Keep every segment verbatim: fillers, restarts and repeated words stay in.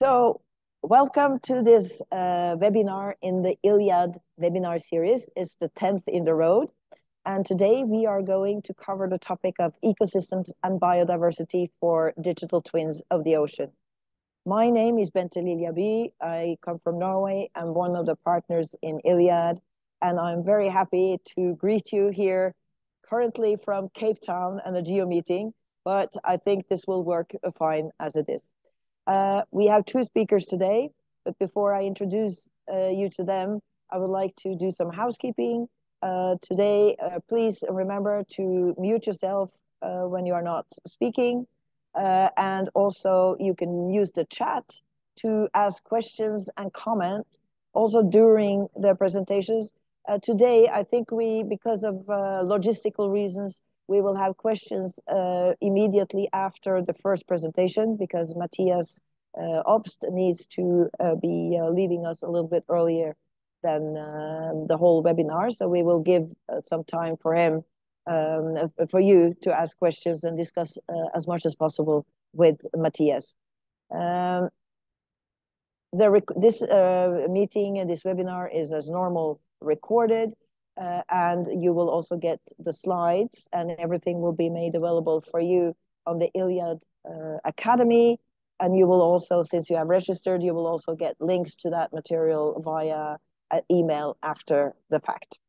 So welcome to this uh, webinar in the Iliad webinar series. It's the tenth in the road. And today we are going to cover the topic of ecosystems and biodiversity for digital twins of the ocean. My name is Bente Lilja Bye. I come from Norway. I'm one of the partners in Iliad. And I'm very happy to greet you here currently from Cape Town and a GEO meeting. But I think this will work fine as it is. Uh, we have two speakers today, but before I introduce uh, you to them, I would like to do some housekeeping. Uh, today, uh, please remember to mute yourself uh, when you are not speaking. Uh, and also you can use the chat to ask questions and comment also during the presentations. Uh, today, I think we, because of uh, logistical reasons, we will have questions uh, immediately after the first presentation because Matthias uh, Obst needs to uh, be uh, leaving us a little bit earlier than uh, the whole webinar. So we will give uh, some time for him, um, for you to ask questions and discuss uh, as much as possible with Matthias. Um, the rec this uh, meeting and this webinar is as normal recorded. Uh, and you will also get the slides, and everything will be made available for you on the Iliad uh, Academy. And you will also, since you have registered, you will also get links to that material via uh, email after the fact.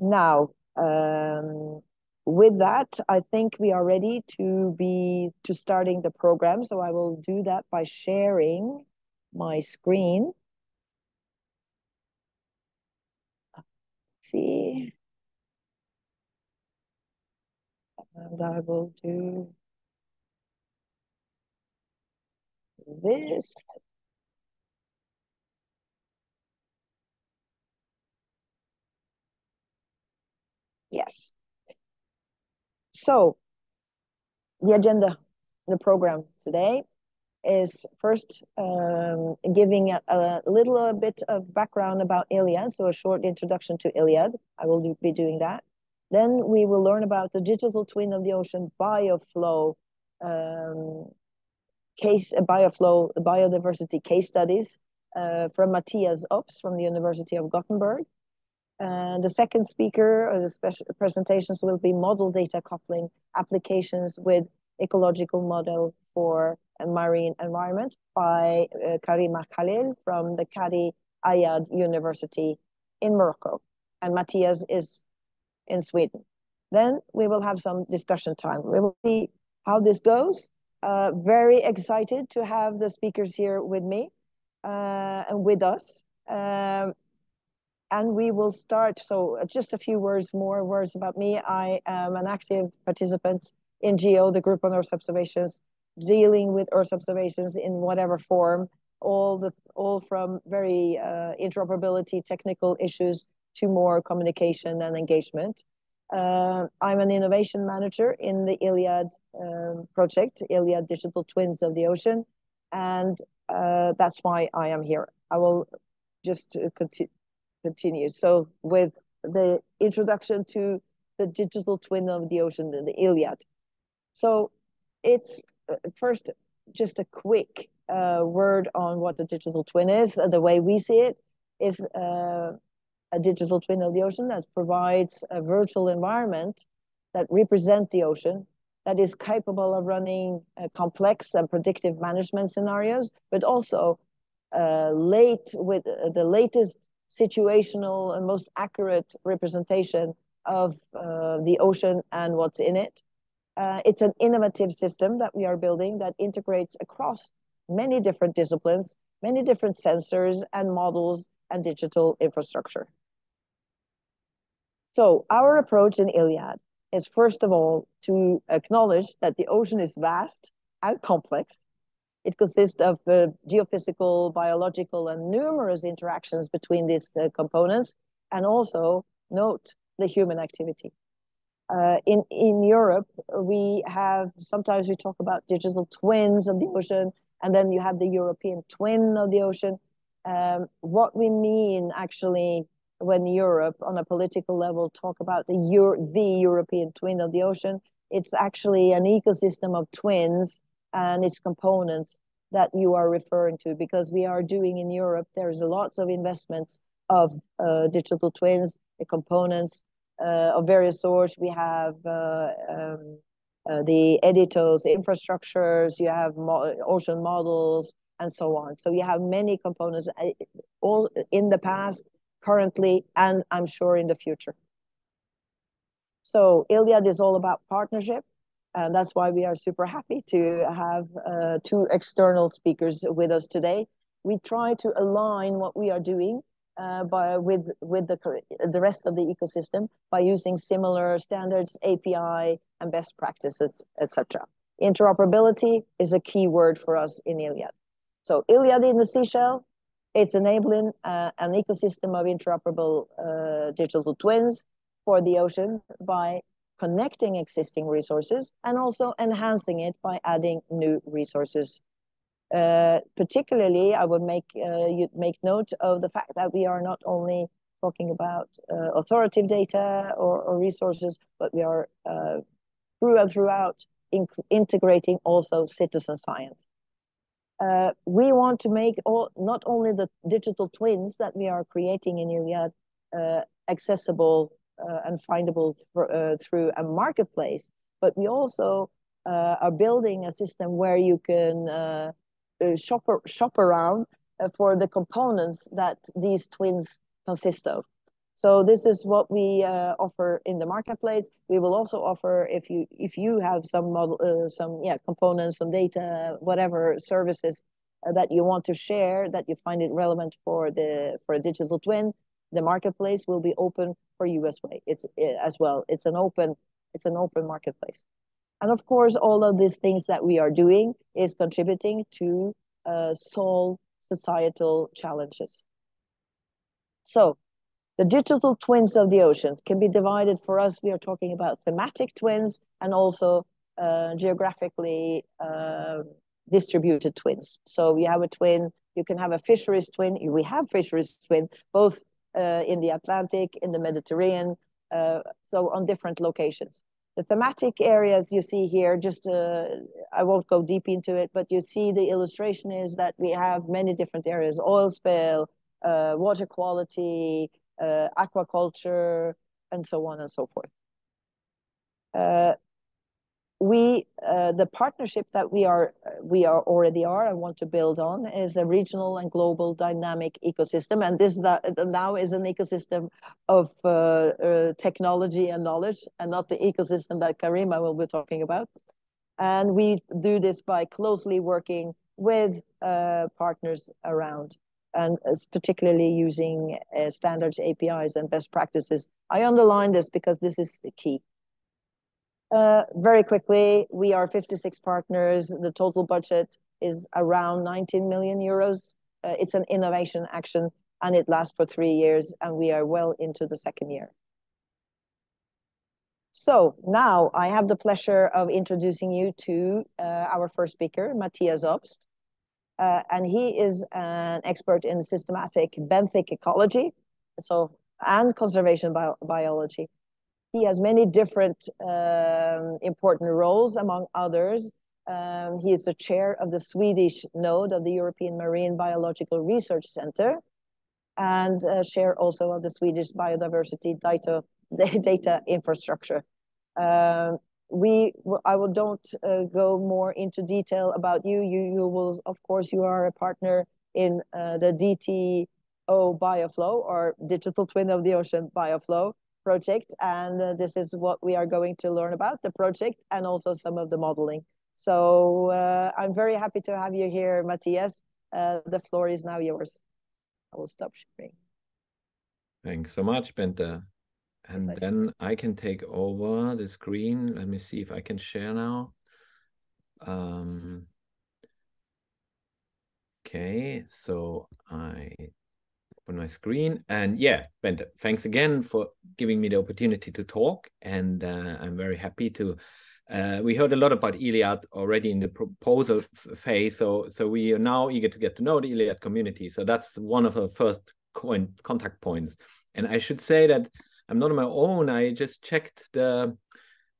Now, um, with that, I think we are ready to be to starting the program. So I will do that by sharing my screen. See, and I will do this. Yes. So the agenda, the program today is first um, giving a, a little bit of background about Iliad, so a short introduction to Iliad. I will do, be doing that. Then we will learn about the digital twin of the ocean bioflow um, case, uh, bioflow biodiversity case studies uh, from Matthias Obst from the University of Gothenburg. Uh, the second speaker or the special presentations will be model data coupling applications with ecological model for and marine environment by uh, Karima Khalil from the Cadi Ayad University in Morocco. And Matthias is in Sweden. Then we will have some discussion time. We will see how this goes. Uh, very excited to have the speakers here with me uh, and with us. Um, and we will start, so just a few words, more words about me. I am an active participant in GEO, the Group on Earth Observations, dealing with Earth observations in whatever form, all the all from very uh, interoperability technical issues to more communication and engagement. Uh, I'm an innovation manager in the Iliad um, project, Iliad Digital Twins of the Ocean, and uh, that's why I am here. I will just continue. continue. So with the introduction to the digital twin of the ocean, the Iliad. So it's first, just a quick uh, word on what the digital twin is. The way we see it is uh, a digital twin of the ocean that provides a virtual environment that represents the ocean, that is capable of running uh, complex and predictive management scenarios, but also uh, late with the latest situational and most accurate representation of uh, the ocean and what's in it. Uh, it's an innovative system that we are building that integrates across many different disciplines, many different sensors and models and digital infrastructure. So our approach in Iliad is first of all to acknowledge that the ocean is vast and complex. It consists of uh, geophysical, biological, and numerous interactions between these uh, components, and also note the human activity. Uh, in, in Europe, we have, sometimes we talk about digital twins of the ocean, and then you have the European twin of the ocean. Um, what we mean actually when Europe on a political level talk about the, Euro the European twin of the ocean, it's actually an ecosystem of twins and its components that you are referring to, because we are doing in Europe, there's lots of investments of uh, digital twins, the components uh, of various sorts. We have uh, um, uh, the editors, infrastructures, you have mo ocean models, and so on. So you have many components, all in the past, currently, and I'm sure in the future. So Iliad is all about partnership, and that's why we are super happy to have uh, two external speakers with us today. We try to align what we are doing uh, by, with, with the, the rest of the ecosystem by using similar standards, A P I, and best practices, et cetera. Interoperability is a key word for us in Iliad. So Iliad in the seashell, it's enabling uh, an ecosystem of interoperable uh, digital twins for the ocean by connecting existing resources and also enhancing it by adding new resources. Uh, particularly, I would make uh, you'd make note of the fact that we are not only talking about uh, authoritative data or, or resources, but we are uh, through and throughout in integrating also citizen science. Uh, we want to make all, not only the digital twins that we are creating in Iliad uh, accessible Uh, and findable for, uh, through a marketplace, but we also uh, are building a system where you can uh, shop, shop around uh, for the components that these twins consist of. So this is what we uh, offer in the marketplace. We will also offer, if you if you have some model, uh, some yeah components, some data, whatever services uh, that you want to share, that you find it relevant for the for a digital twin, the marketplace will be open for you as well. It's as well. It's an open. It's an open marketplace, and of course, all of these things that we are doing is contributing to uh, solve societal challenges. So, the digital twins of the ocean can be divided for us. We are talking about thematic twins and also uh, geographically uh, distributed twins. So we have a twin. You can have a fisheries twin. We have fisheries twin. Both. Uh, in the Atlantic, in the Mediterranean, uh, so on different locations. The thematic areas you see here, just uh, I won't go deep into it, but you see the illustration is that we have many different areas, oil spill, uh, water quality, uh, aquaculture, and so on and so forth. Uh, we, uh, the partnership that we are, we are already are and want to build on is a regional and global dynamic ecosystem. And this that now is an ecosystem of uh, uh, technology and knowledge, and not the ecosystem that Karima will be talking about. And we do this by closely working with uh, partners around, and particularly using uh, standards, A P Is, and best practices. I underline this because this is the key. Uh, very quickly, we are fifty-six partners. The total budget is around nineteen million euros. Uh, it's an innovation action, and it lasts for three years, and we are well into the second year. So now I have the pleasure of introducing you to uh, our first speaker, Matthias Obst. Uh, and he is an expert in systematic benthic ecology so, and conservation bio biology. He has many different um, important roles, among others. Um, he is the chair of the Swedish node of the European Marine Biological Research Centre, and uh, chair also of the Swedish biodiversity data, data infrastructure. Uh, we, I will don't uh, go more into detail about you. you. You will, of course, you are a partner in uh, the D T O BioFlow, or Digital Twin of the Ocean BioFlow project, and uh, this is what we are going to learn about the project and also some of the modeling. So uh, I'm very happy to have you here, Matthias. Uh, the floor is now yours. I will stop sharing. Thanks so much, Bente. And Pleasure. Then I can take over the screen. Let me see if I can share now. Um, okay, so I on my screen, and yeah, Bente, thanks again for giving me the opportunity to talk, and uh, I'm very happy to uh, we heard a lot about Iliad already in the proposal phase, so so we are now eager to get to know the Iliad community. So that's one of our first coin, contact points, and I should say that I'm not on my own. I just checked the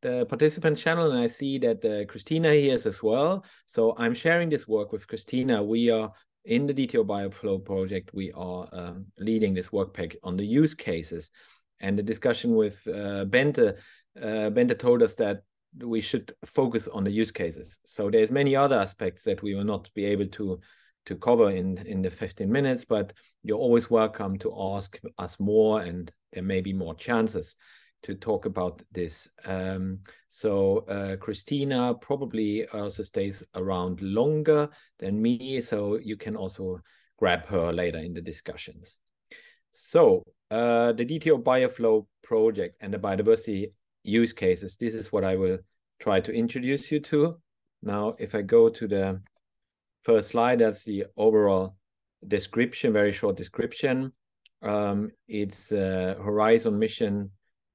the participant channel, and I see that uh, Christina here is as well. So I'm sharing this work with Christina. We are in the D T O BioFlow project. We are um, leading this work pack on the use cases. And the discussion with uh, Bente, uh, Bente told us that we should focus on the use cases. So there's many other aspects that we will not be able to to cover in, in the fifteen minutes, but you're always welcome to ask us more, and there may be more chances to talk about this. Um, so uh, Christina probably also stays around longer than me, so you can also grab her later in the discussions. So uh, the D T O BioFlow project and the biodiversity use cases, this is what I will try to introduce you to. Now, if I go to the first slide, that's the overall description, very short description. Um, it's a Horizon Mission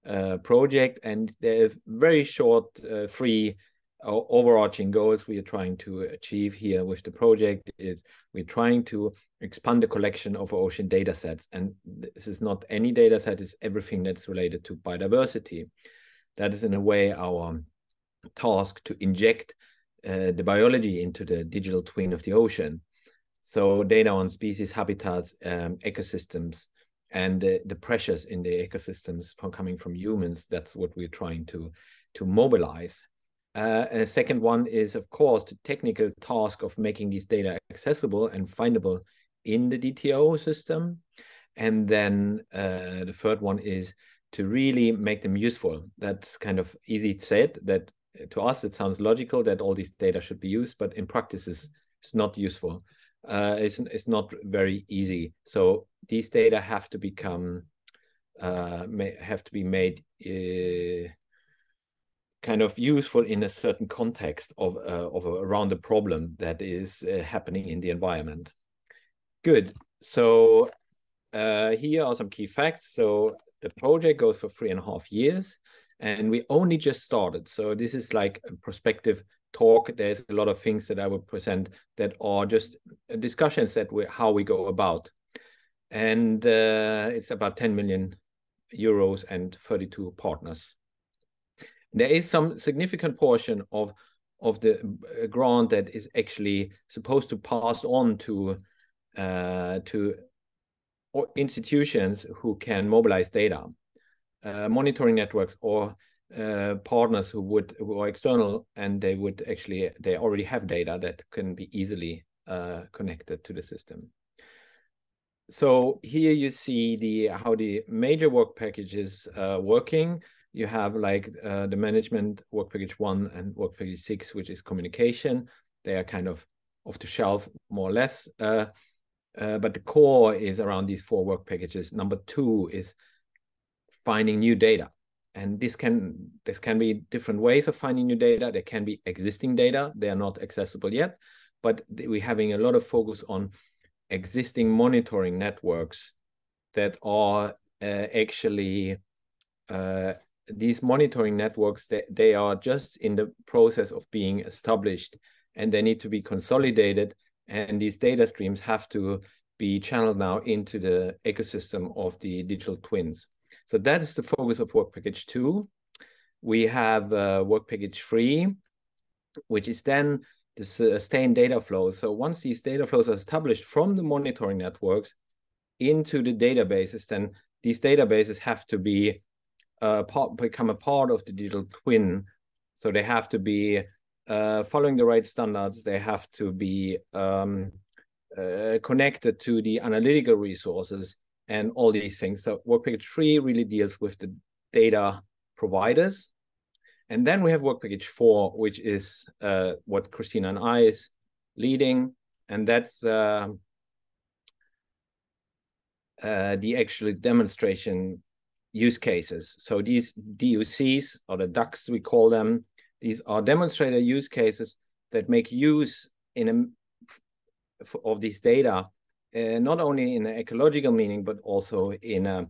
uh, project, and there are very short, uh, three uh, overarching goals we are trying to achieve here with the project. Is we're trying to expand the collection of ocean data sets, and this is not any data set, it's everything that's related to biodiversity. That is in a way our task, to inject Uh, the biology into the digital twin of the ocean. So data on species, habitats, um, ecosystems, and uh, the pressures in the ecosystems from coming from humans, that's what we're trying to, to mobilize. Uh, and the second one is, of course, the technical task of making these data accessible and findable in the D T O system. And then uh, the third one is to really make them useful. That's kind of easy said. That to us, it sounds logical that all these data should be used, but in practice, it's, it's not useful. Uh, it's, it's not very easy. So these data have to become, uh, may, have to be made uh, kind of useful in a certain context of, uh, of around the problem that is uh, happening in the environment. Good. So uh, here are some key facts. So the project goes for three and a half years. And we only just started. So this is like a prospective talk. There's a lot of things that I will present that are just discussions that we, how we go about. And uh, it's about ten million euros and thirty-two partners. There is some significant portion of, of the grant that is actually supposed to pass on to, uh, to institutions who can mobilize data. Uh, monitoring networks or uh, partners who would who are external, and they would actually they already have data that can be easily uh, connected to the system. So here you see the how the major work package is uh, working. You have like uh, the management work package one and work package six, which is communication. They are kind of off the shelf, more or less. Uh, uh, but the core is around these four work packages. Number two is finding new data, and this can this can be different ways of finding new data. There can be existing data, they are not accessible yet, but we're having a lot of focus on existing monitoring networks that are uh, actually uh, these monitoring networks that they, they are just in the process of being established, and they need to be consolidated, and these data streams have to be channeled now into the ecosystem of the digital twins. So that is the focus of work package two. We have uh, work package three, which is then the sustained data flow. So once these data flows are established from the monitoring networks into the databases, then these databases have to be uh, part, become a part of the digital twin. So they have to be uh, following the right standards. They have to be um, uh, connected to the analytical resources and all these things. So work package three really deals with the data providers. And then we have work package four, which is uh, what Christina and I is leading. And that's uh, uh, the actual demonstration use cases. So these D U Cs, or the D U Cs we call them, these are demonstrator use cases that make use in a, of these data, Uh, not only in an ecological meaning, but also in a,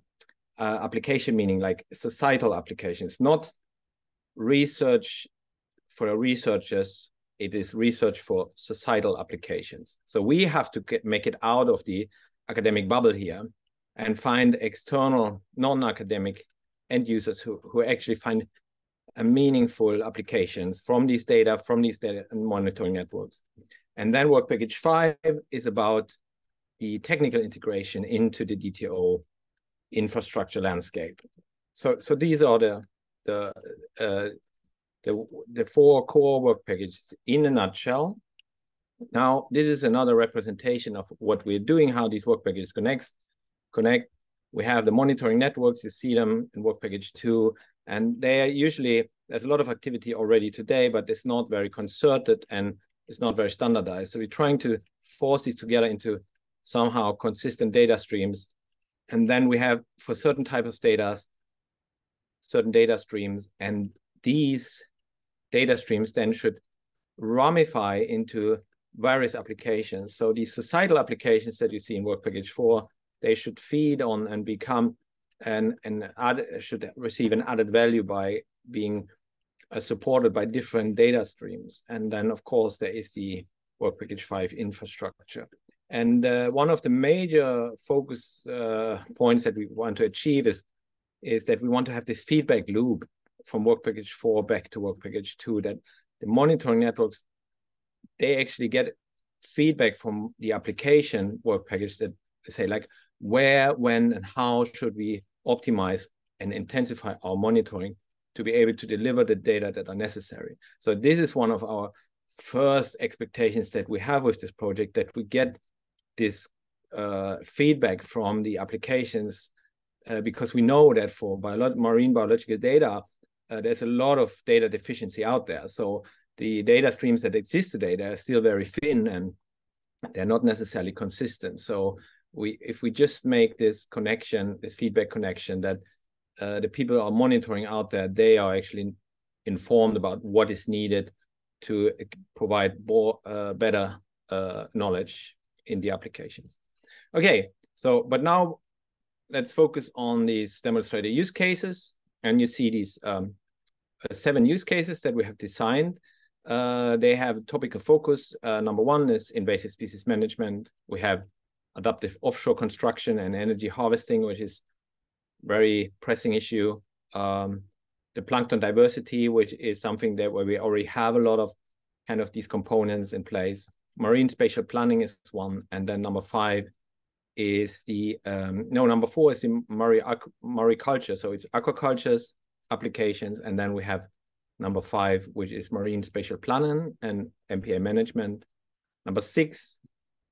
a application meaning, like societal applications. Not research for researchers, it is research for societal applications. So we have to get, make it out of the academic bubble here and find external, non-academic end users who, who actually find a meaningful applications from these data, from these data and monitoring networks. And then work package five is about the technical integration into the D T O infrastructure landscape. So, so these are the, the, uh, the, the four core work packages in a nutshell. Now, this is another representation of what we're doing, how these work packages connects, connect. We have the monitoring networks, you see them in work package two, and they are usually, there's a lot of activity already today, but it's not very concerted and it's not very standardized. So we're trying to force these together into somehow consistent data streams. And then we have, for certain types of data, certain data streams, and these data streams then should ramify into various applications. So these societal applications that you see in work package four, they should feed on and become and and add, should receive an added value by being uh, supported by different data streams. And then, of course, there is the work package five infrastructure. And uh, one of the major focus uh, points that we want to achieve is is that we want to have this feedback loop from work package four back to work package two, that the monitoring networks, they actually get feedback from the application work package that say, like, where, when, and how should we optimize and intensify our monitoring to be able to deliver the data that are necessary. So this is one of our first expectations that we have with this project, that we get this uh, feedback from the applications, uh, because we know that for biolo- marine biological data, uh, there's a lot of data deficiency out there. So the data streams that exist today, they're still very thin and they're not necessarily consistent. So we, if we just make this connection, this feedback connection, that uh, the people are monitoring out there, they are actually informed about what is needed to provide more, uh, better uh, knowledge in the applications. Okay, so, but now let's focus on these demonstrated use cases. And you see these um, seven use cases that we have designed. Uh, they have topical focus. Uh, number one is invasive species management. We have adaptive offshore construction and energy harvesting, which is very pressing issue. Um, the plankton diversity, which is something that where we already have a lot of kind of these components in place. Marine spatial planning is one. And then number five is the, um, no, number four is the mariculture. So it's aquacultures applications. And then we have number five, which is marine spatial planning and M P A management. Number six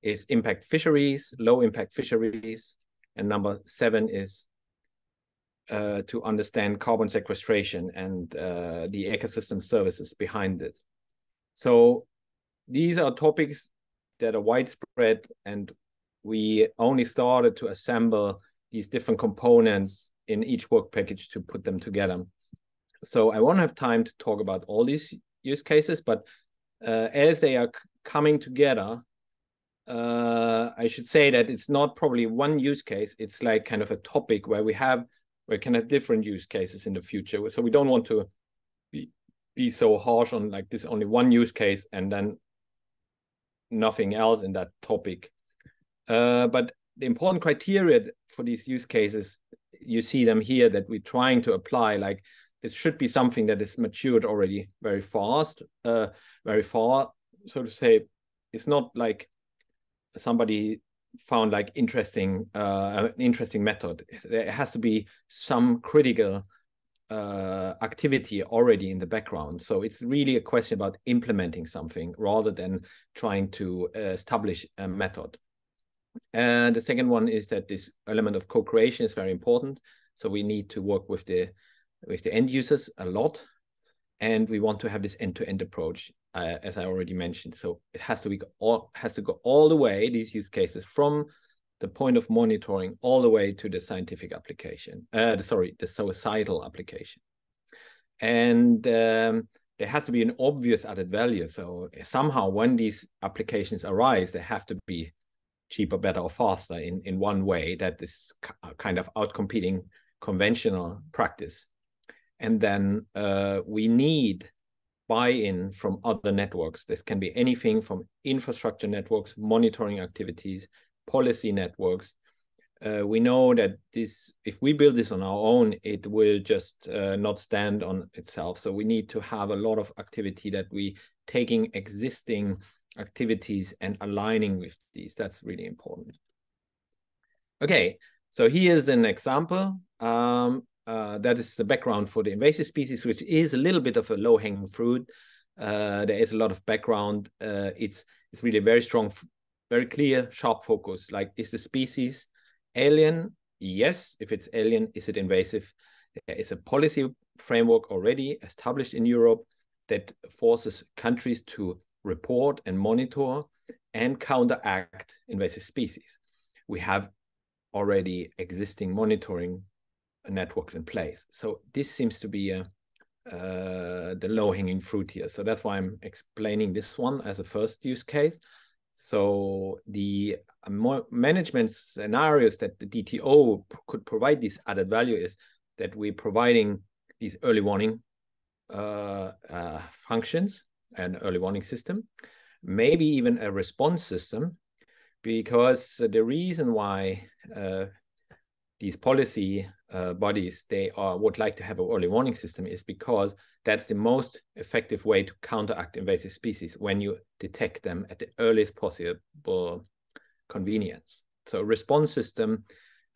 is impact fisheries, low impact fisheries. And number seven is uh, to understand carbon sequestration and uh, the ecosystem services behind it. So these are topics that are widespread, and we only started to assemble these different components in each work package to put them together. So I won't have time to talk about all these use cases, but uh, as they are coming together, uh, I should say that it's not probably one use case. It's like kind of a topic where we have, where we can have different use cases in the future. So we don't want to be, be so harsh on like this only one use case and then nothing else in that topic. Uh, but the important criteria for these use cases, you see them here, that we're trying to apply, like, it should be something that is matured already very fast, uh, very far, so to say. It's not like somebody found like interesting, uh, an interesting method. There has to be some critical uh, activity already in the background. So it's really a question about implementing something rather than trying to uh, establish a method. And the second one is that this element of co-creation is very important. So we need to work with the with the end users a lot. And we want to have this end-to-end approach, uh, as I already mentioned. So it has to be all, has to go all the way, these use cases, from the point of monitoring all the way to the scientific application, uh, the, sorry, the societal application. And um, there has to be an obvious added value. So somehow when these applications arise, they have to be cheaper, better, or faster in, in one way that is kind of outcompeting conventional practice. And then uh, we need buy-in from other networks. This can be anything from infrastructure networks, monitoring activities, policy networks, uh, we know that this, if we build this on our own, it will just uh, not stand on itself. So we need to have a lot of activity that we taking existing activities and aligning with these. That's really important. Okay, so here's an example. Um, uh, that is the background for the invasive species, which is a little bit of a low-hanging fruit. Uh, there is a lot of background. Uh, it's it's really very strong, very clear, sharp focus. Like, is the species alien? Yes. If it's alien, is it invasive? There is a policy framework already established in Europe that forces countries to report and monitor and counteract invasive species. We have already existing monitoring networks in place. So this seems to be a, uh, the low-hanging fruit here. So that's why I'm explaining this one as a first use case. So the management scenarios that the D T O could provide this added value is that we're providing these early warning Uh, uh, functions and early warning system, maybe even a response system, because the reason why uh, these policy uh, bodies, they are would like to have an early warning system is because that's the most effective way to counteract invasive species when you detect them at the earliest possible convenience. So response system,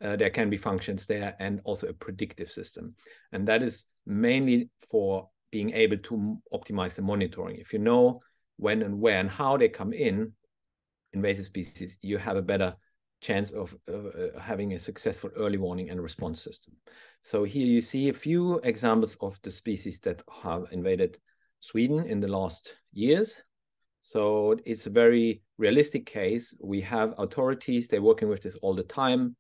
uh, there can be functions there, and also a predictive system. And that is mainly for being able to optimize the monitoring. If you know when and where and how they come in, invasive species, you have a better chance of uh, having a successful early warning and response system. So here you see a few examples of the species that have invaded Sweden in the last years. So it's a very realistic case. We have authorities, they're working with this all the time.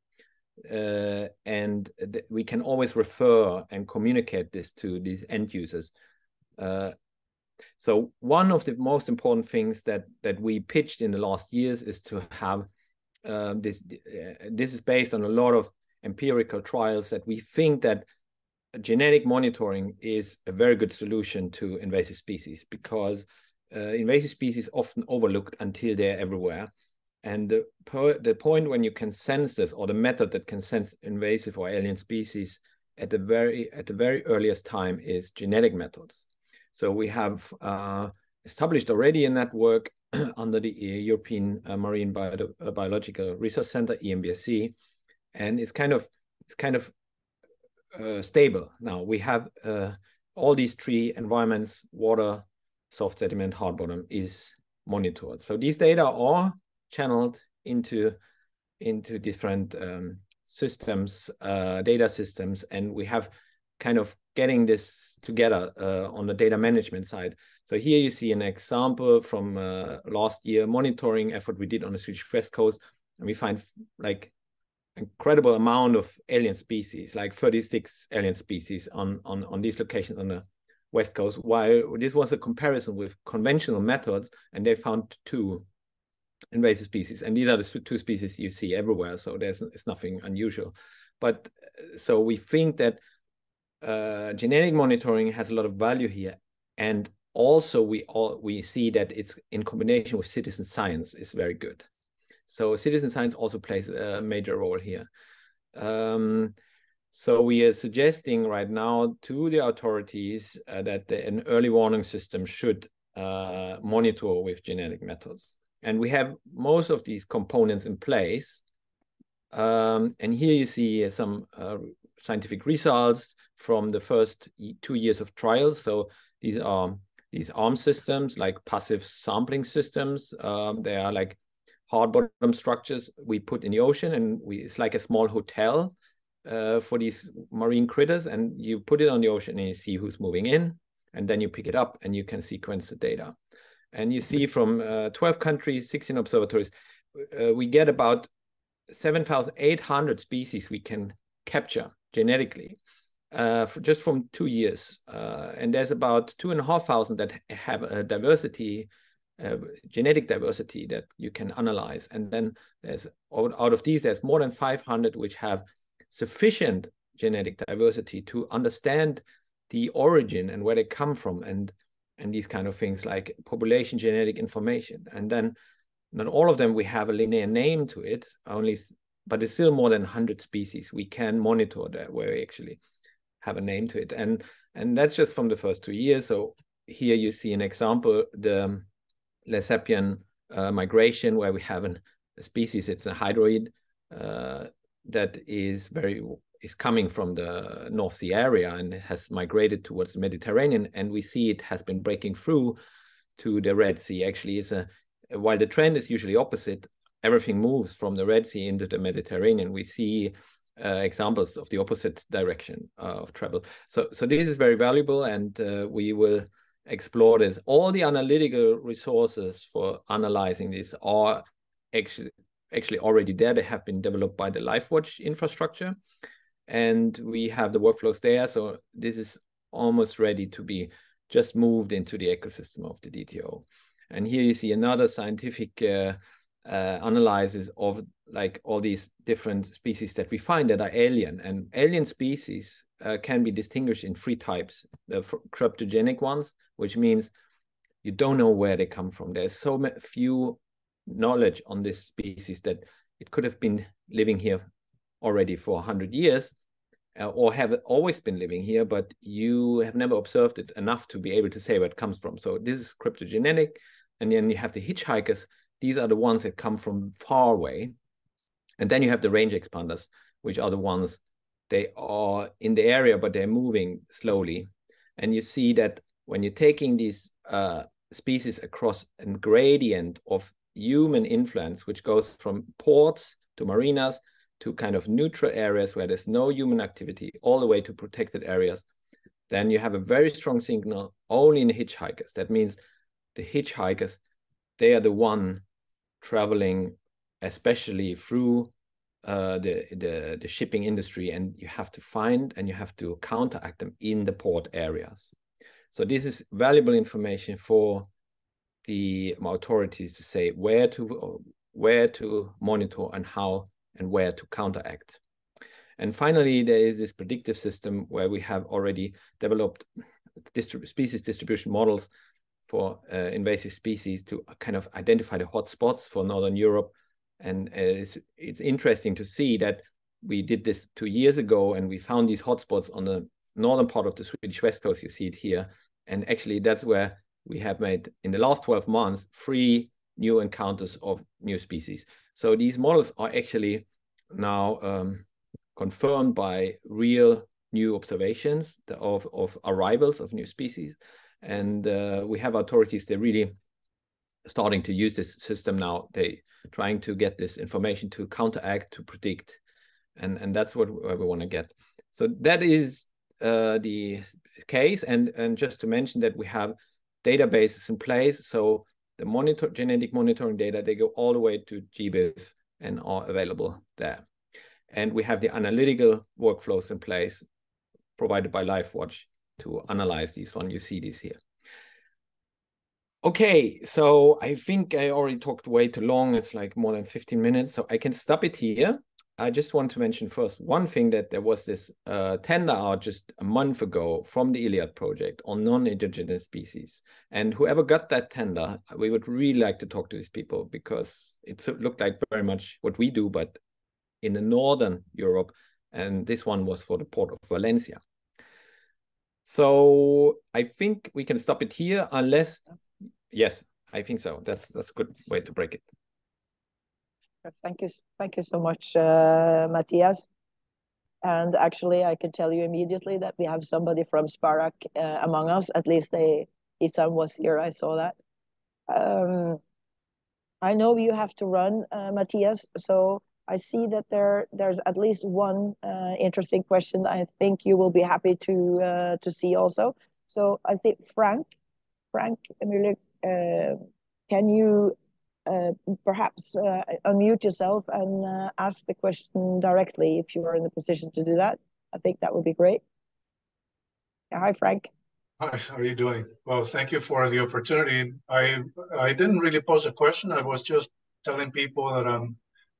Uh, and we can always refer and communicate this to these end users. Uh, so one of the most important things that that we pitched in the last years is to have uh, this. Uh, this is based on a lot of empirical trials that we think that genetic monitoring is a very good solution to invasive species, because uh, invasive species often overlooked until they're everywhere. And the, per, the point when you can sense this, or the method that can sense invasive or alien species at the very at the very earliest time, is genetic methods. So we have uh, established already a network under the European Marine Bio Biological Research Centre, E M B R C, and it's kind of it's kind of uh, stable now. We have uh, all these three environments: water, soft sediment, hard bottom, is monitored. So these data are channeled into into different um, systems, uh, data systems, and we have kind of getting this together uh, on the data management side. So here you see an example from uh, last year monitoring effort we did on the Swedish West Coast, and we find like incredible amount of alien species, like thirty-six alien species on on on these locations on the West Coast. While this was a comparison with conventional methods, and they found two invasive species, and these are the two species you see everywhere, so there's it's nothing unusual. But so we think that uh, genetic monitoring has a lot of value here, and also we all we see that it's in combination with citizen science is very good. So citizen science also plays a major role here. Um, so we are suggesting right now to the authorities uh, that the, an early warning system should uh, monitor with genetic methods. And we have most of these components in place. Um, and here you see some uh, scientific results from the first two years of trials. So these are these A R M systems, like passive sampling systems. Um, they are like hard bottom structures we put in the ocean, and we, it's like a small hotel uh, for these marine critters. And you put it on the ocean and you see who's moving in, and then you pick it up and you can sequence the data. And you see from uh, twelve countries, sixteen observatories, uh, we get about seven thousand eight hundred species we can capture genetically uh, for just from two years. Uh, and there's about two and a half thousand that have a diversity, uh, genetic diversity that you can analyze. And then there's out, out of these, there's more than five hundred which have sufficient genetic diversity to understand the origin and where they come from, and and these kind of things like population genetic information. And then not all of them we have a linear name to it, only but it's still more than one hundred species we can monitor that where we actually have a name to it. And and that's just from the first two years. So here you see an example, the Lessepian uh, migration, where we have an, a species, it's a hydroid uh, that is very is coming from the North Sea area and has migrated towards the Mediterranean. And we see it has been breaking through to the Red Sea. Actually, it's a, while the trend is usually opposite, everything moves from the Red Sea into the Mediterranean. We see uh, examples of the opposite direction uh, of travel. So, so this is very valuable, and uh, we will explore this. All the analytical resources for analyzing this are actually actually already there. They have been developed by the LifeWatch infrastructure, and we have the workflows there. So this is almost ready to be just moved into the ecosystem of the D T O. And here you see another scientific uh, uh, analysis of like all these different species that we find that are alien. And alien species uh, can be distinguished in three types. The cryptogenic ones, which means you don't know where they come from. There's so few knowledge on this species that it could have been living here already for one hundred years, uh, or have always been living here, but you have never observed it enough to be able to say where it comes from. So this is cryptogenic. And then you have the hitchhikers. These are the ones that come from far away. And then you have the range expanders, which are the ones, they are in the area, but they're moving slowly. And you see that when you're taking these uh, species across a gradient of human influence, which goes from ports to marinas, to kind of neutral areas where there's no human activity, all the way to protected areas, then you have a very strong signal only in the hitchhikers. That means the hitchhikers, they are the one traveling, especially through uh, the, the, the shipping industry, and you have to find and you have to counteract them in the port areas. So this is valuable information for the authorities to say where to, where to monitor and how and where to counteract. And finally, there is this predictive system where we have already developed distrib- species distribution models for uh, invasive species to kind of identify the hot spots for Northern Europe. And uh, it's, it's interesting to see that we did this two years ago, and we found these hot spots on the northern part of the Swedish west coast. You see it here. And actually, that's where we have made, in the last twelve months, three new encounters of new species. So these models are actually now um, confirmed by real new observations of, of arrivals of new species. And uh, we have authorities, they're really starting to use this system now. They're trying to get this information to counteract, to predict. And, and that's what we, we want to get. So that is uh, the case. And, and just to mention that we have databases in place. So the monitor, genetic monitoring data, they go all the way to G B I F and are available there. And we have the analytical workflows in place provided by LifeWatch to analyze these one. You see this here. Okay, so I think I already talked way too long. It's like more than fifteen minutes, so I can stop it here. I just want to mention first one thing, that there was this uh, tender out just a month ago from the Iliad project on non-indigenous species. And whoever got that tender, we would really like to talk to these people, because it looked like very much what we do, but in the Northern Europe. And this one was for the port of Valencia. So I think we can stop it here, unless, yes, I think so. That's, that's a good way to break it. Thank you, thank you so much, uh, Matthias. And actually, I can tell you immediately that we have somebody from Sparak uh, among us. At least they, Isam was here. I saw that. Um, I know you have to run, uh, Matthias. So I see that there, there's at least one uh, interesting question. I think you will be happy to uh, to see also. So I think Frank, Frank Müller, uh, can you? Uh, perhaps uh, unmute yourself and uh, ask the question directly if you are in the position to do that. I think that would be great. Hi, Frank. Hi, how are you doing? Well, thank you for the opportunity. I I didn't really pose a question. I was just telling people that um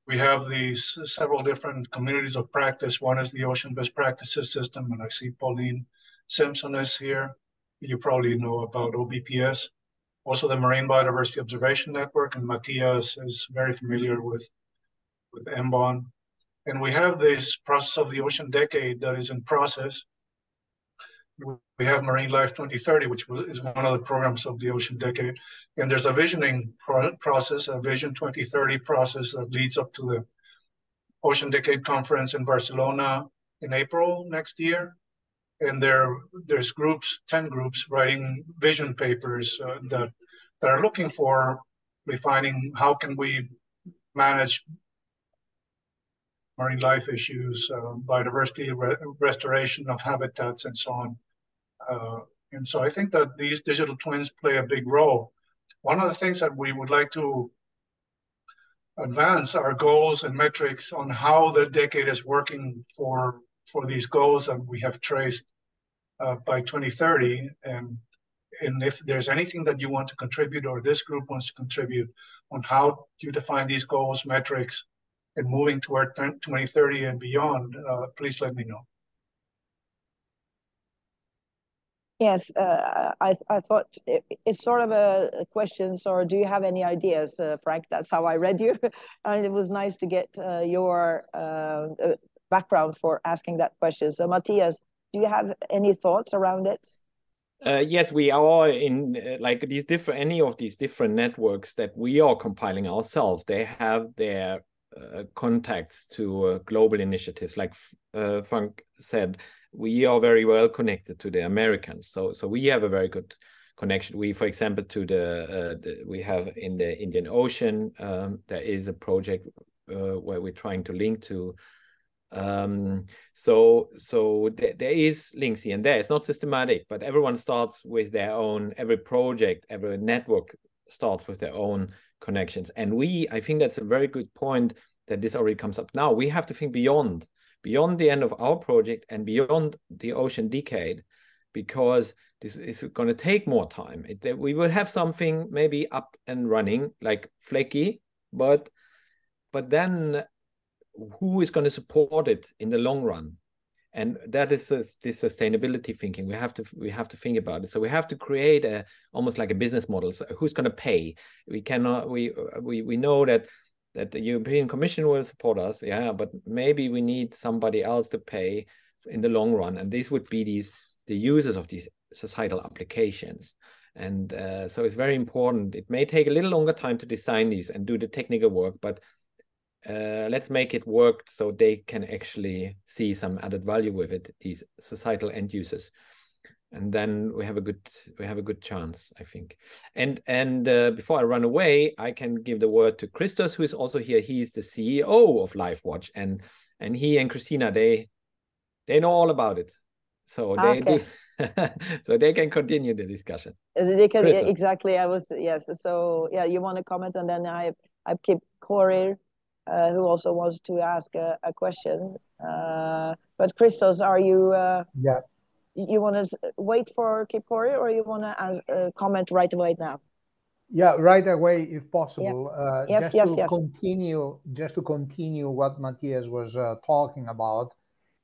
we have these several different communities of practice. One is the Ocean Best Practices System, and I see Pauline Simpson is here. You probably know about O B P S. Also the Marine Biodiversity Observation Network, and Matthias is very familiar with, with M B O N. And we have this process of the ocean decade that is in process. We have Marine Life twenty thirty, which is one of the programs of the ocean decade. And there's a visioning pro process, a Vision twenty thirty process that leads up to the Ocean Decade Conference in Barcelona in April next year. And there, there's groups, ten groups, writing vision papers uh, that, that are looking for refining how can we manage marine life issues, uh, biodiversity, re restoration of habitats, and so on. Uh, and so I think that these digital twins play a big role. One of the things that we would like to advance are goals and metrics on how the decade is working for, for these goals that we have traced uh, by twenty thirty. And, and if there's anything that you want to contribute or this group wants to contribute on how you define these goals, metrics, and moving toward twenty thirty and beyond, uh, please let me know. Yes, uh, I, I thought it, it's sort of a, a question, or do you have any ideas, uh, Frank? That's how I read you. And it was nice to get uh, your uh, background for asking that question. So Matthias, do you have any thoughts around it? Uh, yes, we are in uh, like these different, any of these different networks that we are compiling ourselves, they have their uh, contacts to uh, global initiatives. Like uh, Frank said, we are very well connected to the Americans, so so we have a very good connection. We, for example, to the, uh, the we have in the Indian Ocean, um, there is a project uh, where we're trying to link to. Um, so so th there is links here and there. It's not systematic, but everyone starts with their own. Every project, every network starts with their own connections. And we, I think that's a very good point that this already comes up now. We have to think beyond. beyond the end of our project and beyond the ocean decade, because this is going to take more time. It, we will have something maybe up and running, like flaky, but but then who is going to support it in the long run? And that is this sustainability thinking. We have to we have to think about it. So we have to create a almost like a business model. So who's going to pay? We cannot. We we we know that. that the European Commission will support us, yeah, but maybe we need somebody else to pay in the long run. And these would be these the users of these societal applications. And uh, so it's very important. It may take a little longer time to design these and do the technical work, but uh, let's make it work so they can actually see some added value with it, these societal end users. And then we have a good we have a good chance, I think. And and uh, before I run away, I can give the word to Christos, who is also here. He is the C E O of LifeWatch, and and he and Christina they they know all about it, so they okay. do, so they can continue the discussion. They can Christos. Exactly. I was yes. So yeah, you want to comment, and then I I keep Corey, uh, who also wants to ask a, a question. Uh, but Christos, are you? Uh, yeah. You want to wait for Kipori, or you want to uh, comment right away now? Yeah, right away if possible. Yeah. Uh, yes, just yes, to yes. Continue, just to continue what Matthias was uh, talking about,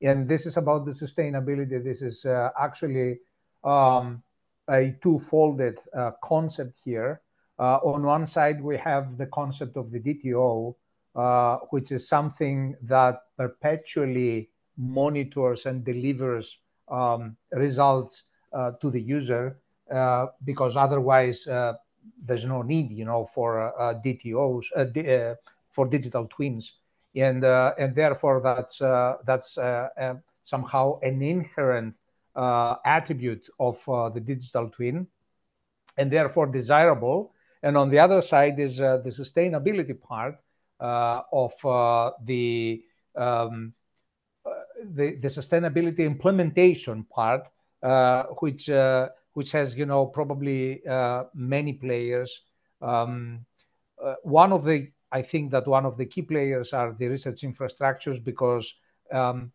and this is about the sustainability. This is uh, actually um, a two-folded uh, concept here. Uh, on one side, we have the concept of the D T O, uh, which is something that perpetually monitors and delivers Um, results uh, to the user, uh, because otherwise uh, there's no need, you know, for uh, D T Os, uh, di uh, for digital twins, and uh, and therefore that's uh, that's uh, uh, somehow an inherent uh, attribute of uh, the digital twin, and therefore desirable. And on the other side is uh, the sustainability part uh, of uh, the. Um, The, the sustainability implementation part, uh, which uh, which has, you know, probably uh, many players. Um, uh, one of the, I think that one of the key players are the research infrastructures, because um,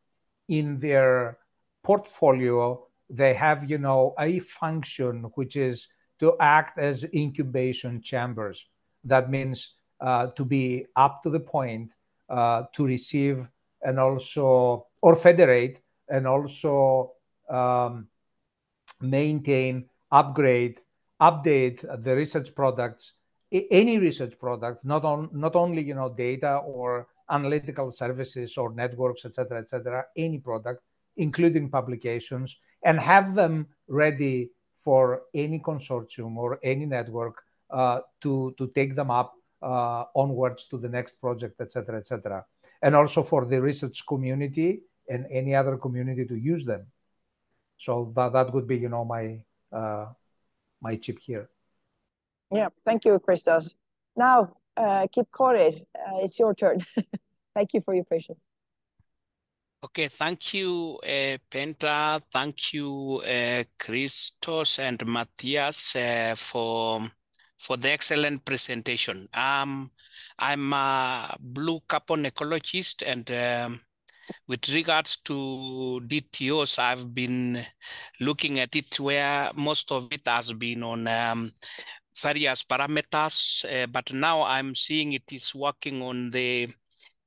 in their portfolio, they have, you know, a function which is to act as incubation chambers. That means uh, to be up to the point, uh, to receive and also, or federate, and also um, maintain, upgrade, update the research products, any research product, not on, not only, you know, data or analytical services or networks, et cetera, et cetera, any product, including publications, and have them ready for any consortium or any network uh, to, to take them up uh, onwards to the next project, et cetera, et cetera. And also for the research community and any other community to use them. So that, that would be, you know, my, uh, my chip here. Yeah, thank you, Christos. Now, uh, keep calling. Uh, it's your turn. Thank you for your patience. Okay, thank you, uh, Penta. Thank you, uh, Christos and Matthias uh, for for the excellent presentation. Um, I'm a blue carbon ecologist, and um, with regards to D T Os, I've been looking at it where most of it has been on um, various parameters, uh, but now I'm seeing it is working on the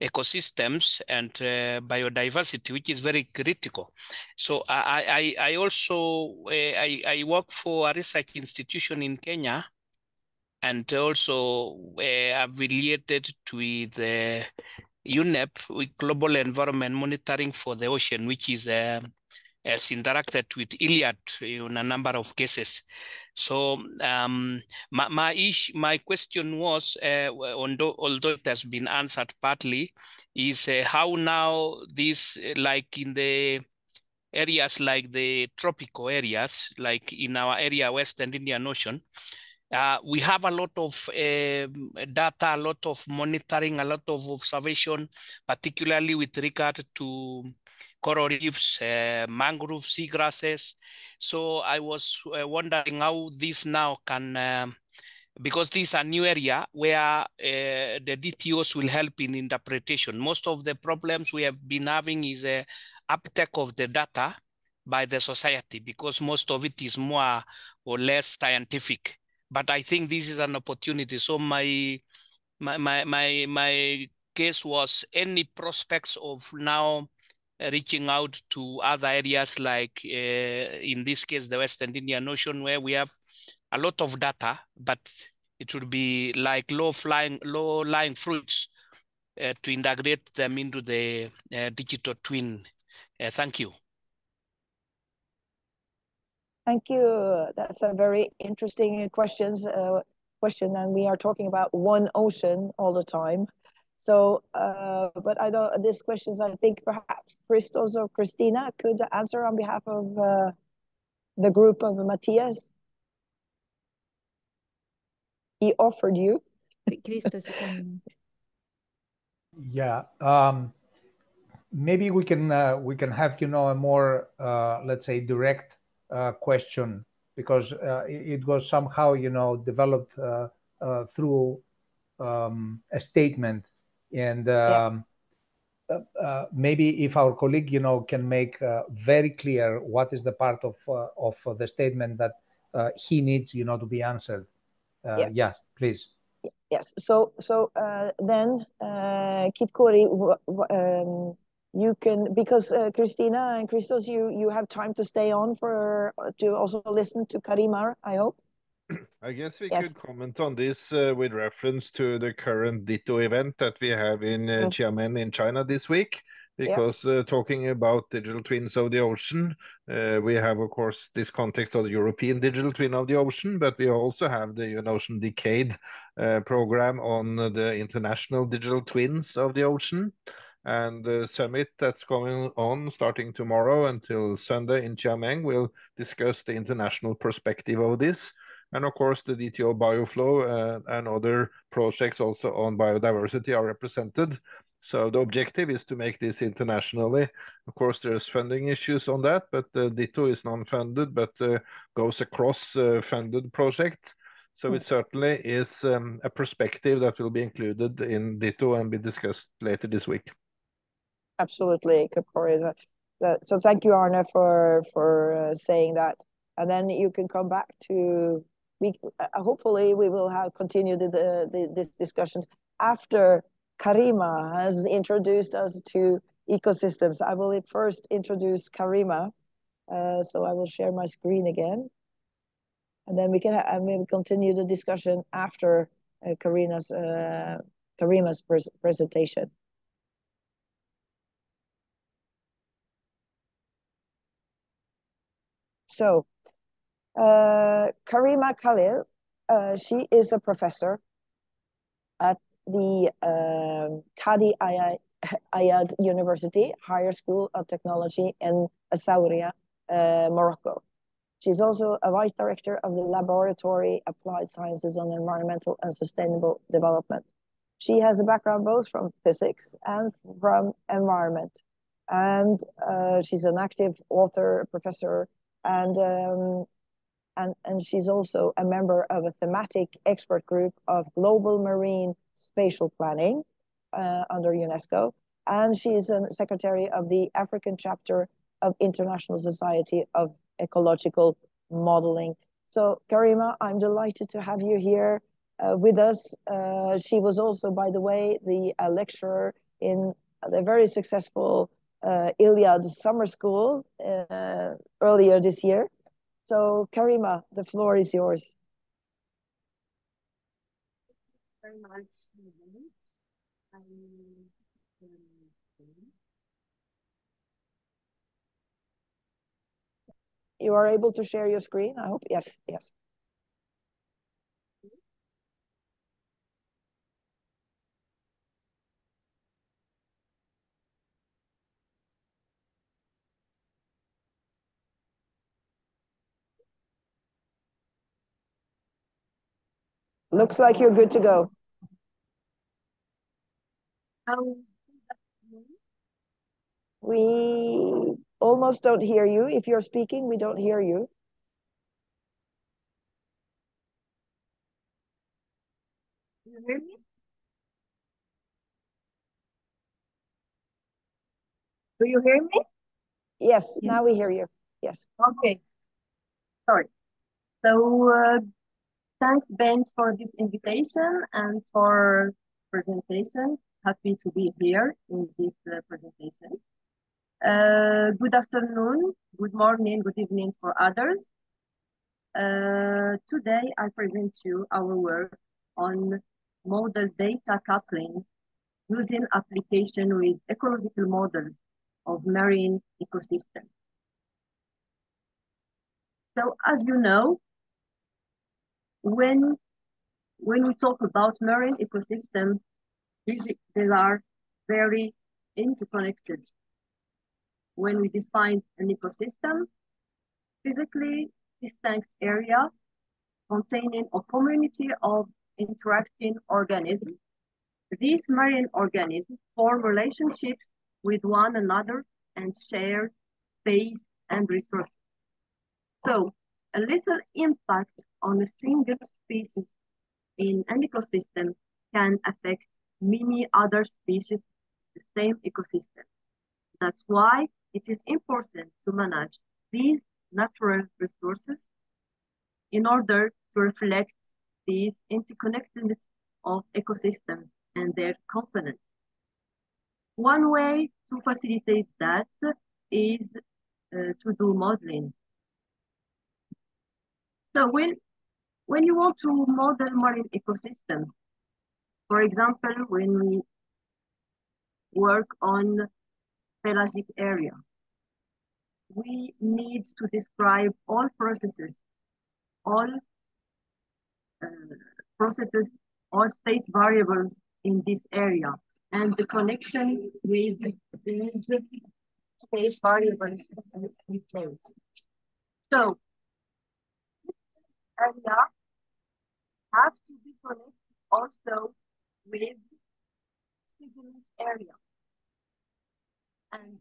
ecosystems and uh, biodiversity, which is very critical. So I, I, I also, uh, I, I work for a research institution in Kenya, and also uh, affiliated with uh, U N E P, with Global Environment Monitoring for the Ocean, which is uh, has interacted with Iliad in a number of cases. So um, my my, ish, my question was, uh, although, although it has been answered partly, is uh, how now this, like in the areas like the tropical areas, like in our area, Western Indian Ocean, Uh, we have a lot of uh, data, a lot of monitoring, a lot of observation, particularly with regard to coral reefs, uh, mangrove seagrasses. So I was uh, wondering how this now can, uh, because this is a new area where uh, the D T Os will help in interpretation. Most of the problems we have been having is uh, uptake of the data by the society, because most of it is more or less scientific. But I think this is an opportunity. So my, my, my, my, my case was any prospects of now reaching out to other areas like, uh, in this case, the Western Indian Ocean, where we have a lot of data, but it would be like low-flying, low-lying fruits uh, to integrate them into the uh, digital twin. Uh, thank you. Thank you. That's a very interesting questions, uh, question, and we are talking about one ocean all the time. So, uh, but I don't, these questions, I think perhaps Christos or Christina could answer on behalf of uh, the group of Matthias. He offered you. Christos. Yeah. Um, maybe we can, uh, we can have, you know, a more, uh, let's say, direct Uh, question, because uh, it, it was somehow, you know, developed uh, uh, through um, a statement, and um, yeah. uh, uh, maybe if our colleague, you know, can make uh, very clear what is the part of uh, of the statement that uh, he needs, you know, to be answered. Uh, yes, yeah, please. Yes. So, so uh, then, uh, Kip Kori, um, you can, because uh, Christina and Christos, you, you have time to stay on for to also listen to Karima, I hope. I guess we yes. could comment on this uh, with reference to the current D T O event that we have in uh, Xiamen in China this week, because yeah. uh, talking about digital twins of the ocean, uh, we have, of course, this context of the European digital twin of the ocean, but we also have the European Ocean Decade uh, program on the international digital twins of the ocean. And the summit that's going on starting tomorrow until Sunday in Xiamen will discuss the international perspective of this. And of course, the D T O BioFlow uh, and other projects also on biodiversity are represented. So the objective is to make this internationally. Of course, there's funding issues on that, but the D T O is non-funded, but uh, goes across uh, funded projects. So it certainly is um, a perspective that will be included in D T O and be discussed later this week. Absolutely, Kapori. So thank you, Arne, for for uh, saying that. And then you can come back to we. Uh, hopefully, we will have continued the, the this discussions after Karima has introduced us to ecosystems. I will first introduce Karima. Uh, so I will share my screen again, and then we can I mean, continue the discussion after uh, Karina's uh, Karima's pres presentation. So uh, Karima Khalil, uh, she is a professor at the uh, Cadi Ayad University, Higher School of Technology in Essaouira, uh, Morocco. She's also a vice director of the Laboratory Applied Sciences on Environmental and Sustainable Development. She has a background both from physics and from environment. And uh, she's an active author, professor, and, um, and, and she's also a member of a thematic expert group of global marine spatial planning uh, under UNESCO. And she is a secretary of the African chapter of International Society of Ecological Modeling. So Karima, I'm delighted to have you here uh, with us. Uh, she was also, by the way, the uh, lecturer in the very successful uh, Iliad summer school uh, earlier this year. So Karima, the floor is yours. Thank you very much. Um, You are able to share your screen, I hope. Yes, yes. Looks like you're good to go. Um, we almost don't hear you. If you're speaking, we don't hear you. You hear me? Do you hear me? Yes, yes. Now we hear you. Yes. Okay. Sorry. So uh, thanks, Bent, for this invitation and for presentation. Happy to be here in this uh, presentation. Uh, good afternoon, good morning, good evening for others. Uh, today I present you our work on model data coupling using application with ecological models of marine ecosystems. So as you know, when, when we talk about marine ecosystems, they are very interconnected. When we define an ecosystem, physically distinct area containing a community of interacting organisms. These marine organisms form relationships with one another and share space and resources. So a little impact on a single species in an ecosystem can affect many other species in the same ecosystem. That's why it is important to manage these natural resources in order to reflect these interconnectedness of ecosystems and their components. One way to facilitate that is uh, to do modeling. So when, when you want to model marine ecosystems, for example, when we work on pelagic area, we need to describe all processes, all uh, processes, all state variables in this area, and the connection with these state variables. So, area have to be connected also with signal area, and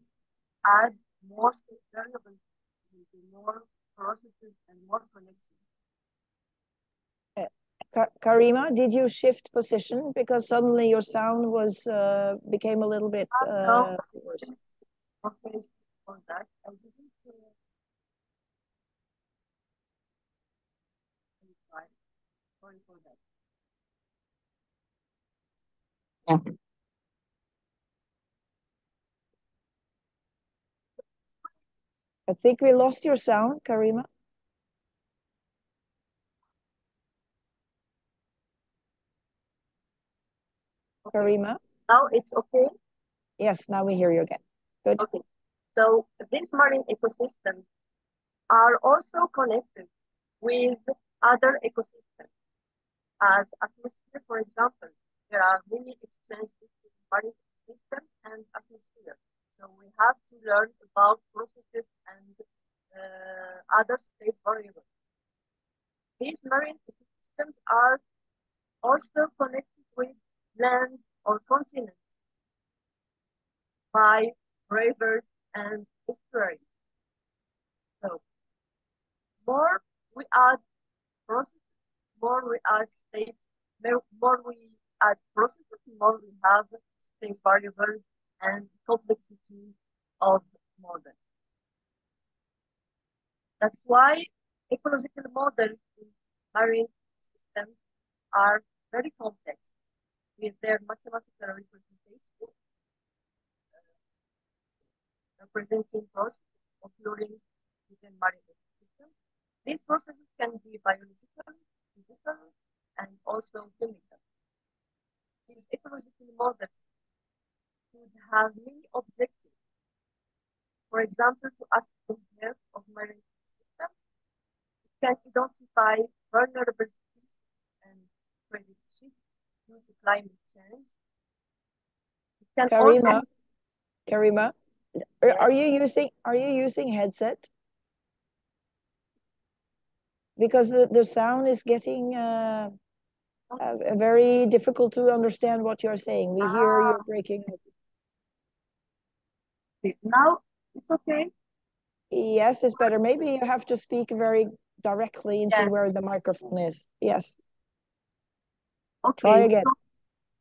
add more state variables, more processes and more connections. Uh, Ka Karima, did you shift position? Because suddenly your sound was uh, became a little bit uh, uh, no. worse. Okay, on that. I didn't, uh... Sorry for that. Yeah. I think we lost your sound, Karima. Okay. Karima? Now it's okay? Yes, now we hear you again. Good. Okay. So these marine ecosystems are also connected with other ecosystems. As atmosphere, for example, there are many exchanges between marine systems and atmosphere. So we have to learn about processes and uh, other state variables. These marine ecosystems are also connected with land or continents by rivers and estuaries. So more we add processes, more we add states, more we add processes, more we have state variables and complexity of models. That's why ecological models in marine systems are very complex with their mathematical representation, uh, representing processes occurring within marine systems. These processes can be biological, physical, and also chemical. These ecological models could have many objectives. For example, to assess health of marine systems, it can identify vulnerable species and predict shift due to climate change. It can Karima, also... Karima, are, are you using are you using headset? Because the, the sound is getting uh, uh, very difficult to understand what you're saying. We ah. hear you're breaking up. Now it's okay. Yes, it's better. Maybe you have to speak very directly into yes. where the microphone is. Yes. Okay. Try again. So,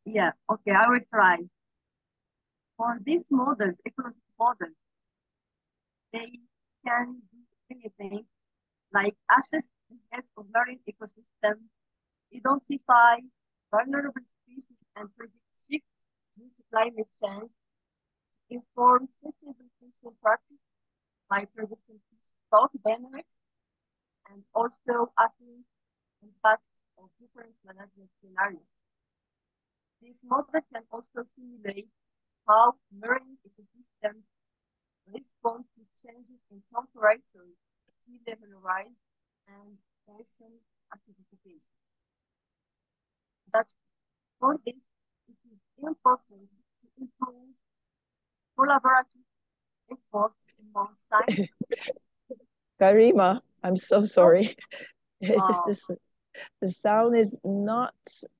yeah. Okay, I will try. For these models, ecological models, they can do anything like assess the health of marine ecosystems, identify vulnerable species, and predict shifts due to climate change. Inform sustainable fishing practice by predicting fish stock dynamics and also assessing impact of different management scenarios. This model can also simulate how marine ecosystems respond to changes in temperature, sea level rise, and ocean acidification. That's for this, it is important to improve collaborative effort among scientists. Karima, I'm so sorry. Oh. this, the sound is not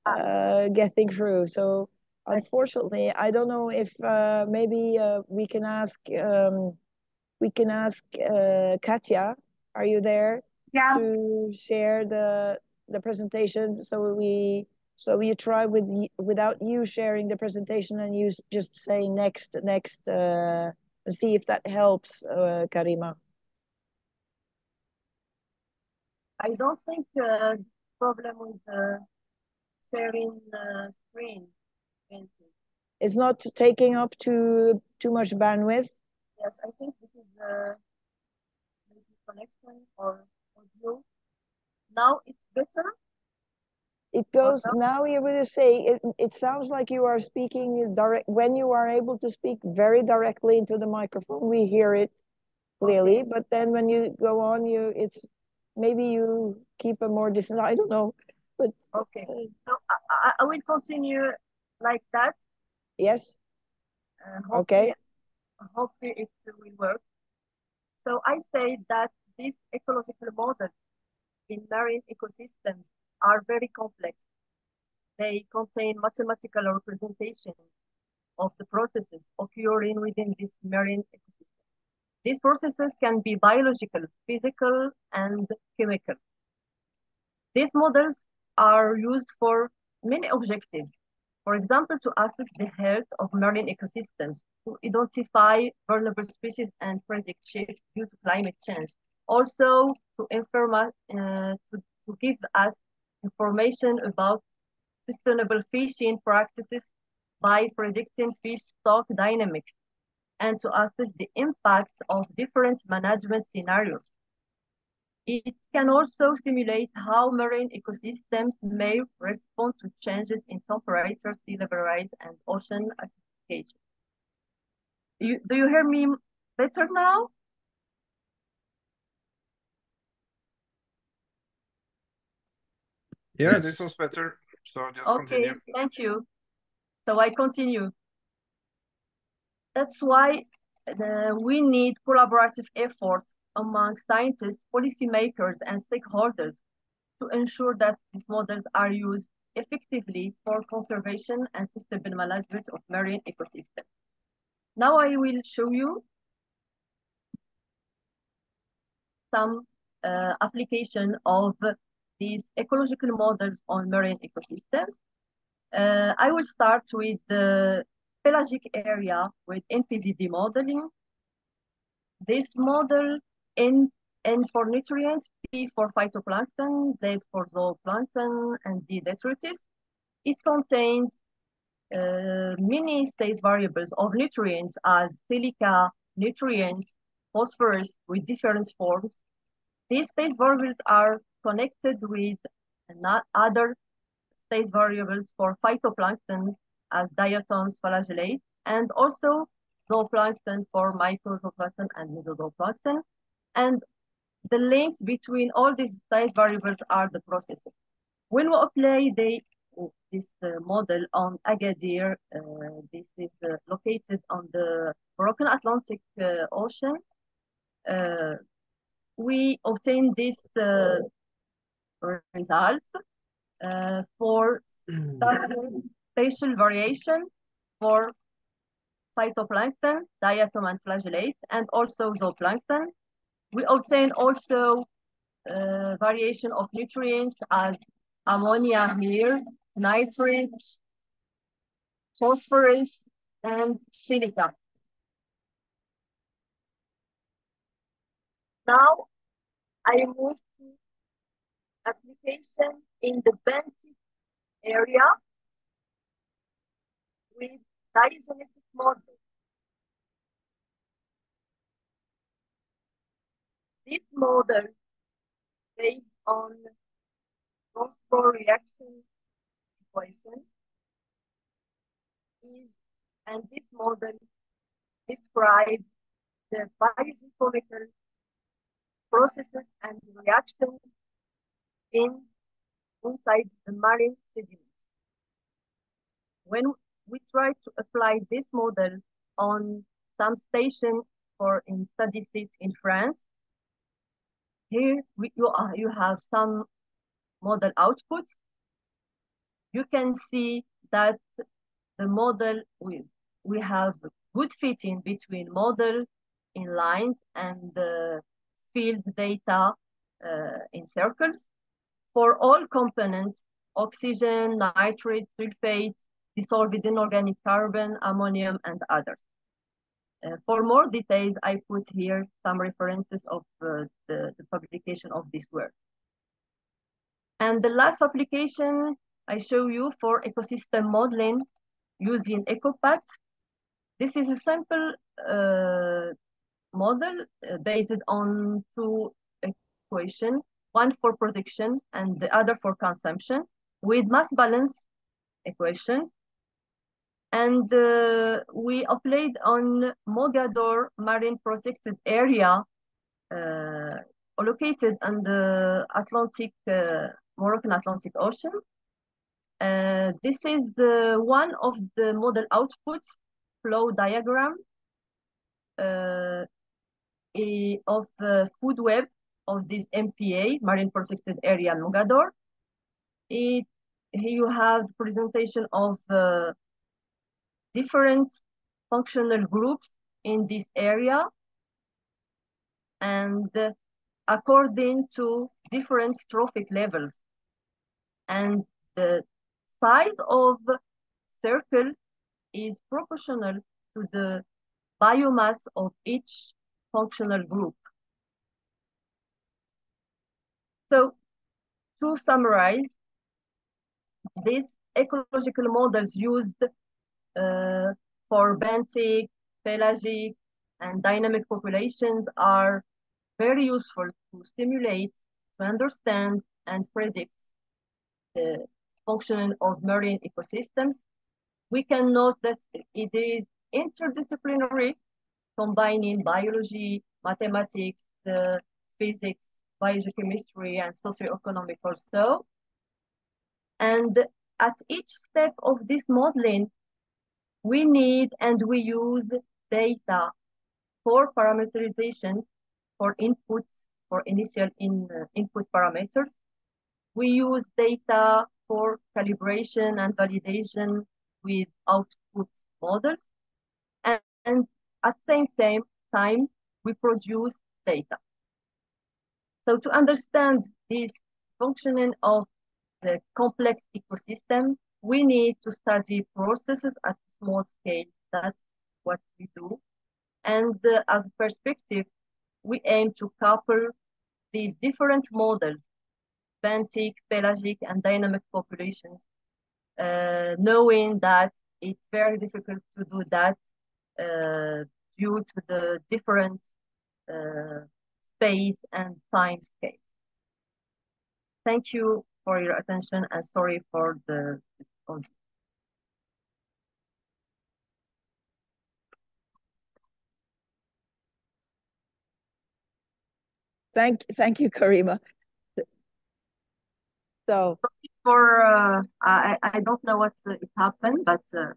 uh, getting through. So unfortunately, I don't know if uh, maybe uh, we can ask um, we can ask uh, Katya. Are you there? Yeah. To share the the presentation, so we. So you try with without you sharing the presentation and you just say next, next, uh, see if that helps, uh, Karima. I don't think uh, problem with uh, sharing uh, screen. It's not taking up too too much bandwidth. Yes, I think this is uh, maybe connection or audio. Now it's better. It goes okay. Now. You will say it. It sounds like you are speaking direct. When you are able to speak very directly into the microphone, we hear it clearly. Okay. But then when you go on, you it's maybe you keep a more distance. I don't know. But okay, uh, so I, I will continue like that. Yes. Uh, hopefully, okay. Hopefully, it will work. So I say that these ecological models in marine ecosystems are very complex. They contain mathematical representation of the processes occurring within this marine ecosystem. These processes can be biological, physical, and chemical. These models are used for many objectives. For example, to assess the health of marine ecosystems, to identify vulnerable species and predict shifts due to climate change. Also, to inform us, uh, to, to give us information about sustainable fishing practices by predicting fish stock dynamics and to assess the impacts of different management scenarios. It can also simulate how marine ecosystems may respond to changes in temperature, sea level rise, and ocean acidification. You, do you hear me better now? Yeah, yes. This was better. So just okay, continue. Thank you. So I continue. That's why the, we need collaborative efforts among scientists, policymakers, and stakeholders to ensure that these models are used effectively for conservation and sustainable management of marine ecosystems. Now I will show you some uh, application of these ecological models on marine ecosystems. Uh, I will start with the pelagic area with N P Z D modeling. This model, N, N for nutrients, P for phytoplankton, Z for zooplankton, and D detritus. It contains uh, many state variables of nutrients as silica, nutrients, phosphorus with different forms. These state variables are connected with other state variables for phytoplankton as diatoms, flagellates, and also zooplankton for microzoplankton and mesozoplankton. And the links between all these state variables are the processes. When we apply the, this uh, model on Agadir, uh, this is uh, located on the Moroccan Atlantic uh, Ocean, uh, we obtain this uh, results uh, for spatial variation for phytoplankton, diatom and flagellate, and also zooplankton. We obtain also uh, variation of nutrients as ammonia here, nitrates, phosphorus, and silica. Now I move to application in the Bente area with diagenetic model. This model based on Roscoe reaction equation is, and this model describes the biochemical processes and reactions in inside the marine sediment. When we try to apply this model on some station for in study seat in France, here we, you, are, you have some model outputs. You can see that the model we we have good fitting between model in lines and the uh, field data uh, in circles for all components: oxygen, nitrate, sulfate, dissolved inorganic carbon, ammonium, and others. Uh, for more details, I put here some references of uh, the, the publication of this work. And the last application I show you for ecosystem modeling using ECOPAT. This is a simple uh, model based on two equations, one for production and the other for consumption, with mass balance equation. And uh, we applied on Mogador Marine Protected Area uh, located on the Atlantic, uh, Moroccan Atlantic Ocean. Uh, this is uh, one of the model outputs flow diagram uh, of the food web of this M P A, Marine Protected Area Mogador. It, you have the presentation of uh, different functional groups in this area, and according to different trophic levels. And the size of circle is proportional to the biomass of each functional group. So to summarize, these ecological models used Uh, for benthic, pelagic, and dynamic populations are very useful to stimulate, to understand, and predict the functioning of marine ecosystems. We can note that it is interdisciplinary, combining biology, mathematics, uh, physics, biochemistry, and socioeconomic also. And at each step of this modeling, we need and we use data for parameterization, for inputs, for initial in, uh, input parameters. We use data for calibration and validation with output models. And, and at the same time, time, we produce data. So to understand this functioning of the complex ecosystem, we need to study processes at small scale. That's what we do. And uh, as a perspective, we aim to couple these different models, benthic, pelagic, and dynamic populations, uh, knowing that it's very difficult to do that uh, due to the different uh, space and time scale. Thank you for your attention, and sorry for the audio. Thank, thank you, Karima. So for uh, I I don't know what uh, it happened, but uh...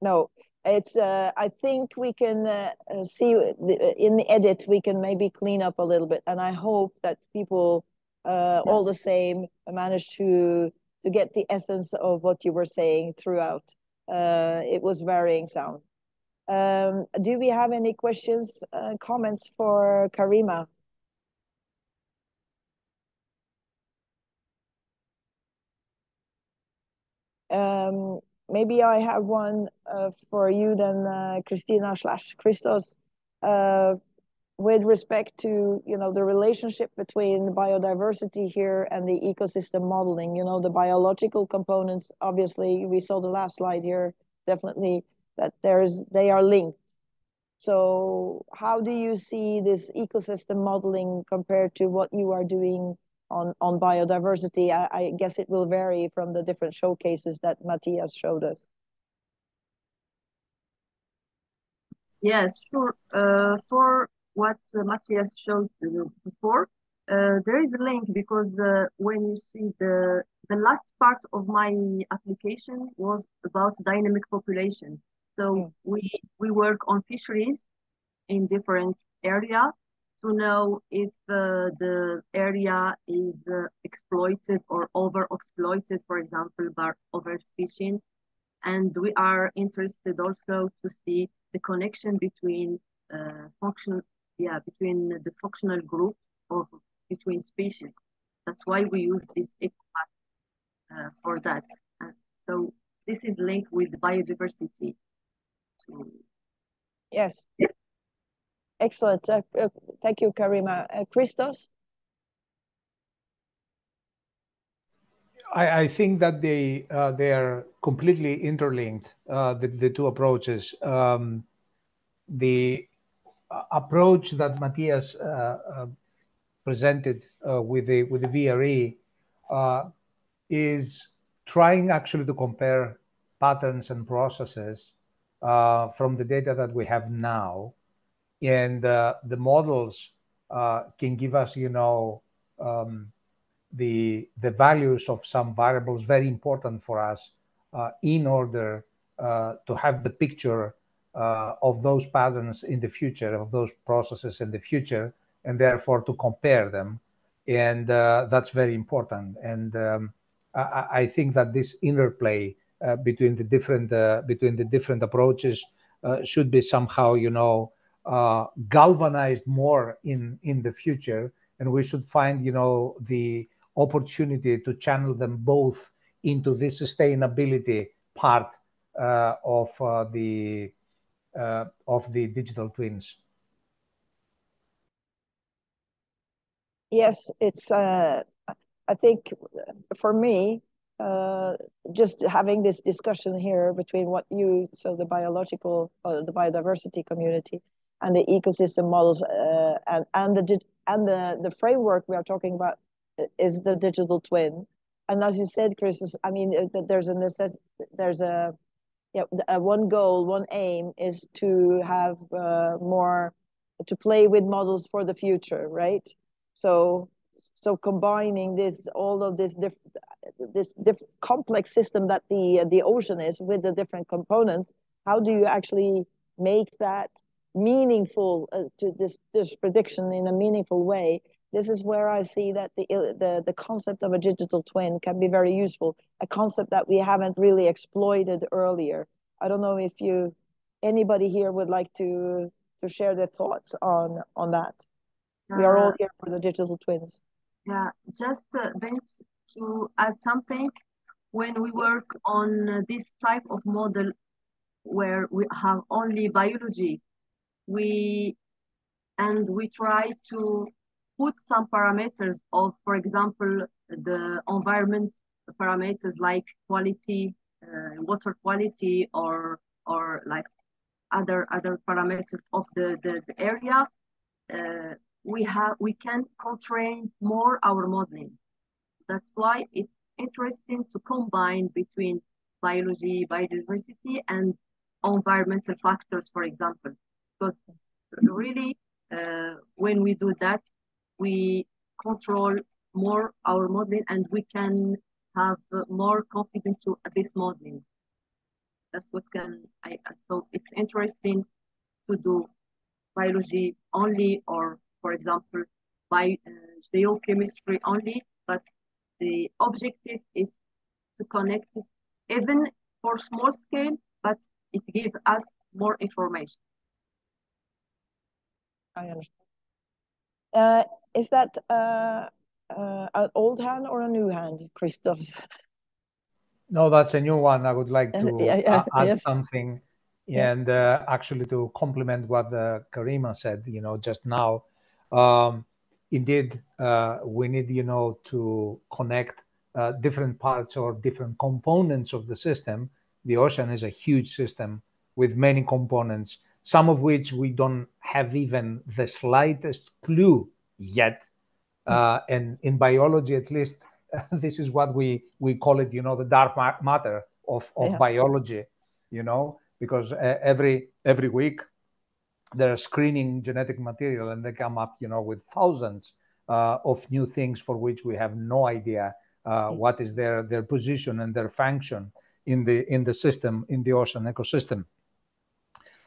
no, it's uh, I think we can uh, see in the edit we can maybe clean up a little bit, and I hope that people uh, yeah. all the same managed to to get the essence of what you were saying throughout. Uh, it was varying sound. Um, do we have any questions, uh, comments for Karima? Um, maybe I have one uh, for you then, uh, Christina slash Christos, uh, with respect to, you know, the relationship between biodiversity here and the ecosystem modeling. You know, the biological components, obviously, we saw the last slide here, definitely, that there's, they are linked. So how do you see this ecosystem modeling compared to what you are doing on, on biodiversity? I, I guess it will vary from the different showcases that Matthias showed us. Yes, sure. Uh, for what uh, Matthias showed you before, uh, there is a link, because uh, when you see the, the last part of my application was about dynamic population. So yeah. we, we work on fisheries in different areas to know if uh, the area is uh, exploited or over-exploited, for example, by overfishing. And we are interested also to see the connection between uh, functional, yeah, between the functional group or between species. That's why we use this ecopath uh, for that. And so this is linked with biodiversity. To... Yes. Yeah. Excellent. Uh, uh, thank you, Karima. Uh, Christos? I, I think that they, uh, they are completely interlinked, uh, the, the two approaches. Um, the approach that Matthias uh, uh, presented uh, with, the, with the V R E uh, is trying actually to compare patterns and processes uh, from the data that we have now. And uh, the models uh, can give us, you know, um, the the values of some variables very important for us uh, in order uh, to have the picture uh, of those patterns in the future, of those processes in the future, and therefore to compare them. And uh, that's very important. And um, I, I think that this interplay uh, between the different uh, between the different approaches uh, should be somehow, you know, Uh, galvanized more in in the future, and we should find, you know, the opportunity to channel them both into this sustainability part uh, of uh, the uh, of the digital twins. Yes, it's. Uh, I think for me, uh, just having this discussion here between what you, so the biological or the biodiversity community, and the ecosystem models uh, and and the and the the framework we are talking about is the digital twin. And as you said, Chris, I mean, there's a necess there's a yeah a one goal, one aim is to have uh, more to play with models for the future, right? So so combining this all of this diff this diff complex system that the, the ocean is, with the different components, how do you actually make that meaningful uh, to this, this prediction in a meaningful way? This is where I see that the, the, the concept of a digital twin can be very useful, a concept that we haven't really exploited earlier. I don't know if you, anybody here would like to, to share their thoughts on, on that. Uh, we are all here for the digital twins. Yeah, just uh, Bent, to add something, when we work on uh, this type of model where we have only biology, we and we try to put some parameters of, for example, the environment parameters like quality, uh, water quality, or or like other other parameters of the the, the area. Uh, we have we can constrain more our modeling. That's why it's interesting to combine between biology, biodiversity, and environmental factors, for example, because really uh, when we do that, we control more our modeling and we can have more confidence to this modeling. That's what can I, so it's interesting to do biology only, or for example, by uh, geochemistry only, but the objective is to connect it, even for small scale, but it gives us more information. I understand. Uh, is that uh, uh, an old hand or a new hand, Christos? No, that's a new one. I would like to yeah, yeah, add yes. something yeah. and uh, actually to complement what uh, Karima said, you know, just now. Um, Indeed, uh, we need, you know, to connect uh, different parts or different components of the system. The ocean is a huge system with many components, some of which we don't have even the slightest clue yet. Uh, and in biology, at least, uh, this is what we, we call it, you know, the dark matter of, of yeah. biology, you know, because uh, every, every week, they're screening genetic material and they come up, you know, with thousands uh, of new things for which we have no idea uh, what is their, their position and their function in the, in the system, in the ocean ecosystem.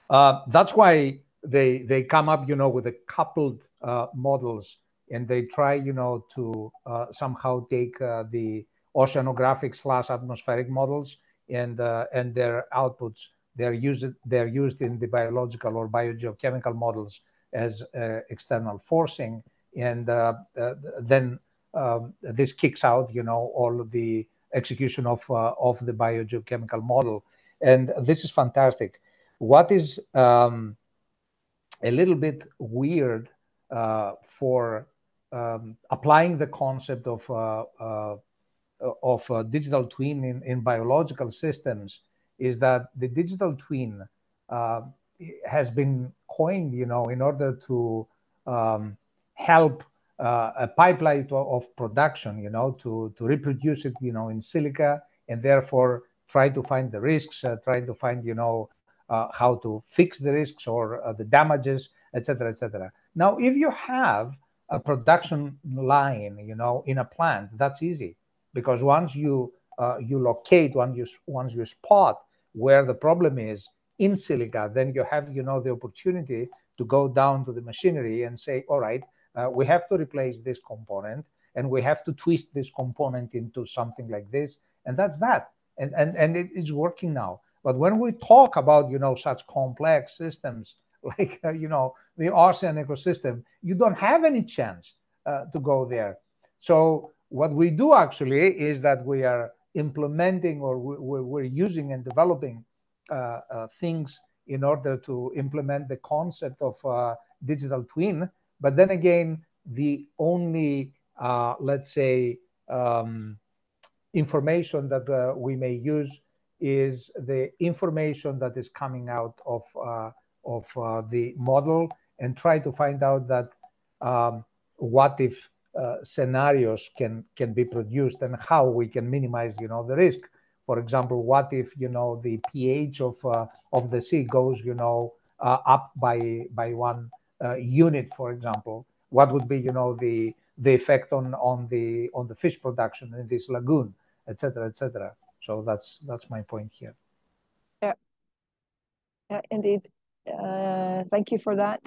Uh, that's why they, they come up, you know, with the coupled uh, models, and they try, you know, to uh, somehow take uh, the oceanographic slash atmospheric models and, uh, and their outputs. They're used, they're used in the biological or biogeochemical models as uh, external forcing. And uh, uh, then uh, this kicks out, you know, all of the execution of, uh, of the biogeochemical model. And this is fantastic. What is um, a little bit weird uh, for um, applying the concept of, uh, uh, of uh, digital twin in, in biological systems is that the digital twin uh, has been coined, you know, in order to um, help uh, a pipeline of production, you know, to, to reproduce it, you know, in silica, and therefore try to find the risks, uh, try to find, you know, uh, how to fix the risks or uh, the damages, et cetera, et cetera. Now, if you have a production line, you know, in a plant, that's easy, because once you Uh, you locate, once you, once you spot where the problem is in silica, then you have, you know, the opportunity to go down to the machinery and say, all right, uh, we have to replace this component, and we have to twist this component into something like this, and that's that. And, and, and it is working now. But when we talk about, you know, such complex systems like, uh, you know, the ocean ecosystem, you don't have any chance uh, to go there. So what we do actually is that we are implementing, or we're using and developing uh, uh, things in order to implement the concept of uh, digital twin. But then again, the only, uh, let's say, um, information that uh, we may use is the information that is coming out of, uh, of uh, the model, and try to find out that um, what if Uh, scenarios can can be produced, and how we can minimize, you know, the risk. For example, what if, you know, the pH of uh, of the sea goes, you know, uh, up by by one uh, unit, for example? What would be, you know, the the effect on on the on the fish production in this lagoon? et cetera, et cetera. So that's that's my point here. Yeah, yeah, indeed. Uh, thank you for that.